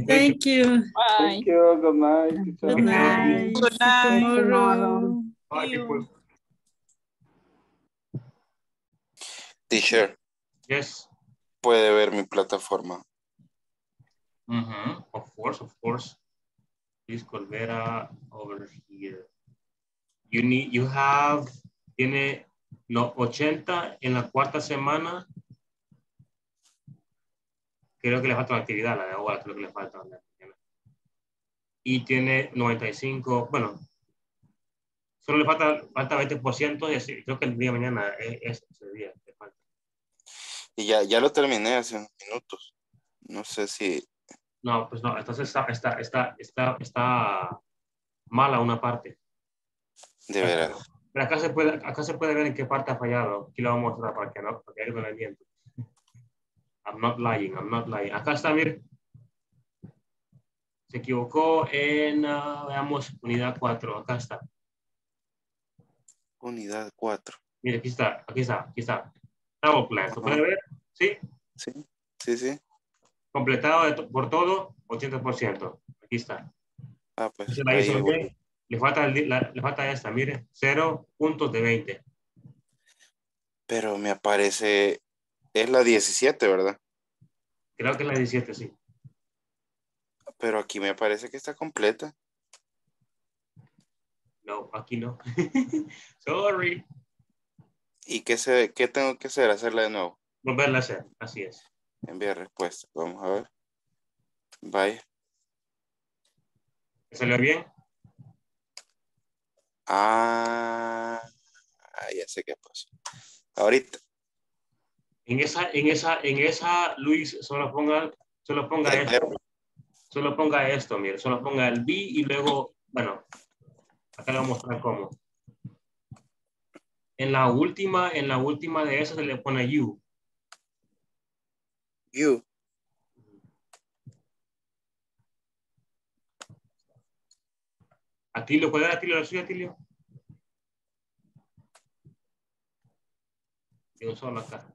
Thank you. Bye. Thank you. Good night. Good night. Good night. Tomorrow. Bye, people. Teacher. Yes. Puede ver mi plataforma. Mm-hmm. Of course. Please, Corbera, over here. Tiene los 80 en la cuarta semana. Creo que le falta una actividad, la de ahora, creo que le falta una actividad. Y tiene 95, bueno, solo le falta 20% y así, creo que el día de mañana es ese día que falta. Y ya lo terminé hace unos minutos. No sé si... No, pues no, entonces está mala una parte. De verdad. Pero acá se puede ver en qué parte ha fallado. Aquí lo vamos a mostrar para que no, porque hay que tener tiempo. I'm not lying. Acá está, mire. Se equivocó en, veamos, unidad 4. Acá está. Unidad 4. Mire, aquí está. Travel plan. ¿Se puede ver? ¿Sí? Sí. Completado por todo, 80%. Aquí está. Ah, pues. Se la hizo, okay. Le falta esta, mire. 0 puntos de 20. Pero me aparece... Es la 17, ¿verdad? Creo que es la 17, sí. Pero aquí me parece que está completa. No, aquí no. Sorry. ¿Y qué tengo que hacer? Hacerla de nuevo. Volverla a hacer, así es. Enviar respuesta. Vamos a ver. Vaya. ¿Me salió bien? Ah, ya sé qué pasó. Ahorita. En esa, Luis, solo ponga esto. Solo ponga esto, mire. Solo ponga el B y luego, bueno, acá le voy a mostrar cómo. En la última de esas se le pone you. You. Atilio, ¿puede dar Atilio la suya, Atilio? Digo solo acá.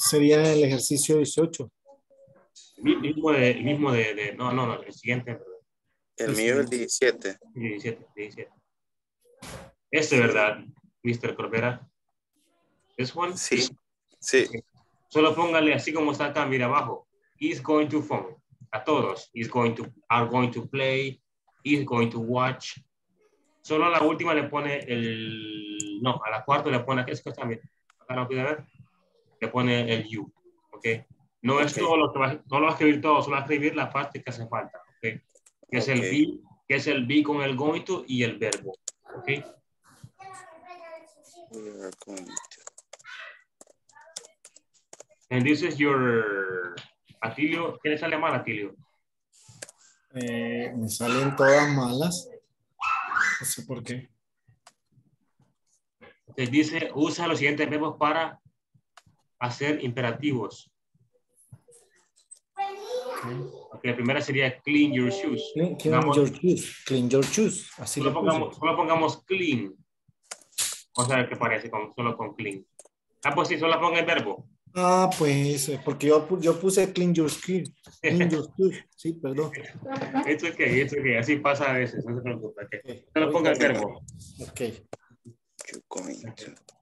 Sería el ejercicio 18. El mismo de no, el siguiente. El mío es el 17. 17. Este, ¿verdad, Mr. Corbera? ¿Es Juan? Sí. Solo póngale así como está acá, mira abajo. He's going to phone. A todos. He's going to, are going to play. He's going to watch. Solo a la última le pone el... No, a la cuarta le pone... ¿Qué es que está? Acá no puede ver. Le pone el you. ¿Ok? No es todo lo que va... No lo va a escribir todo. Solo va a escribir la parte que hace falta. ¿Ok? Que es el be. Que es el be con el going to y el verbo. ¿Ok? And this is your... Atilio, ¿qué le sale mal, Atilio? Me salen todas malas. No sé por qué. Te dice, usa los siguientes verbos para hacer imperativos. Okay, la primera sería clean your shoes. Clean your shoes. Así solo pongamos clean. Vamos a ver qué parece solo con clean. Ah, pues sí, solo ponga el verbo. Ah, pues, porque yo puse clean your skin. Clean your skin. Sí, perdón. It's okay. Así pasa a veces, no se preocupe. Okay. No lo ponga el verbo. Ok.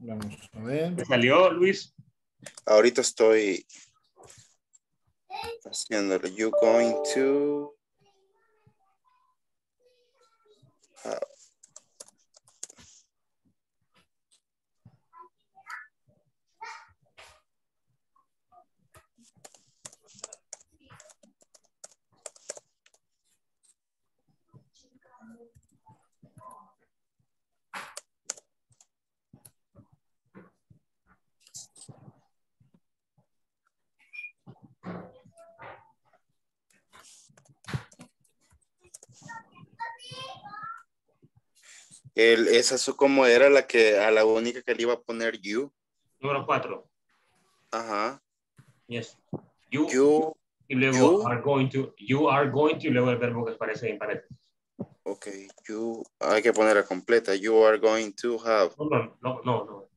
Vamos a ver. ¿Me salió, Luis? Ahorita estoy haciéndolo. You going to... Esa como era la que a la única que le iba a poner you. Número 4. Ajá. Yes. You. Y luego you are going to. You are going to. Y luego el verbo que aparece en paréntesis. Ok. You. Hay que ponerla completa. You are going to have. No. Solo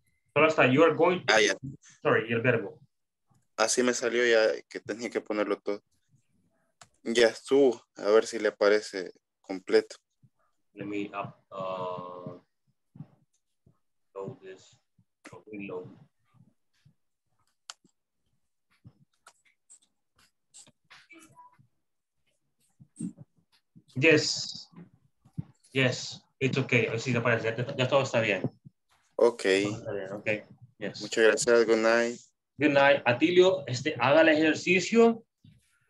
está you are going to. Ah, yeah. Sorry, y el verbo. Así me salió ya que tenía que ponerlo todo. Ya estuvo. A ver si le aparece completo. Let me load this. Reload. Yes, it's okay. Así te parece. Ya todo está bien. Okay. Yes. Muchas gracias. Good night. Atilio, haga el ejercicio.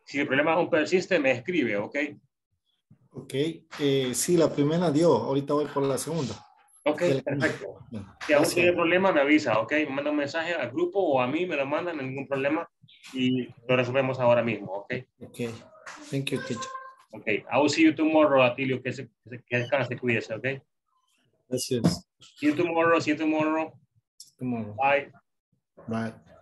Si el problema aún persiste, me escribe, ¿ok? Ok, sí, la primera dio. Ahorita voy por la segunda. Ok, perfecto. Si aún tiene problema, me avisa, ok. Me manda un mensaje al grupo o a mí, me lo mandan, ningún problema. Y lo resolvemos ahora mismo, ok. Ok, thank you, teacher. Ok, I will see you tomorrow, Atilio, que descanse, cuídese, ok. Gracias. See you tomorrow. Bye. Bye.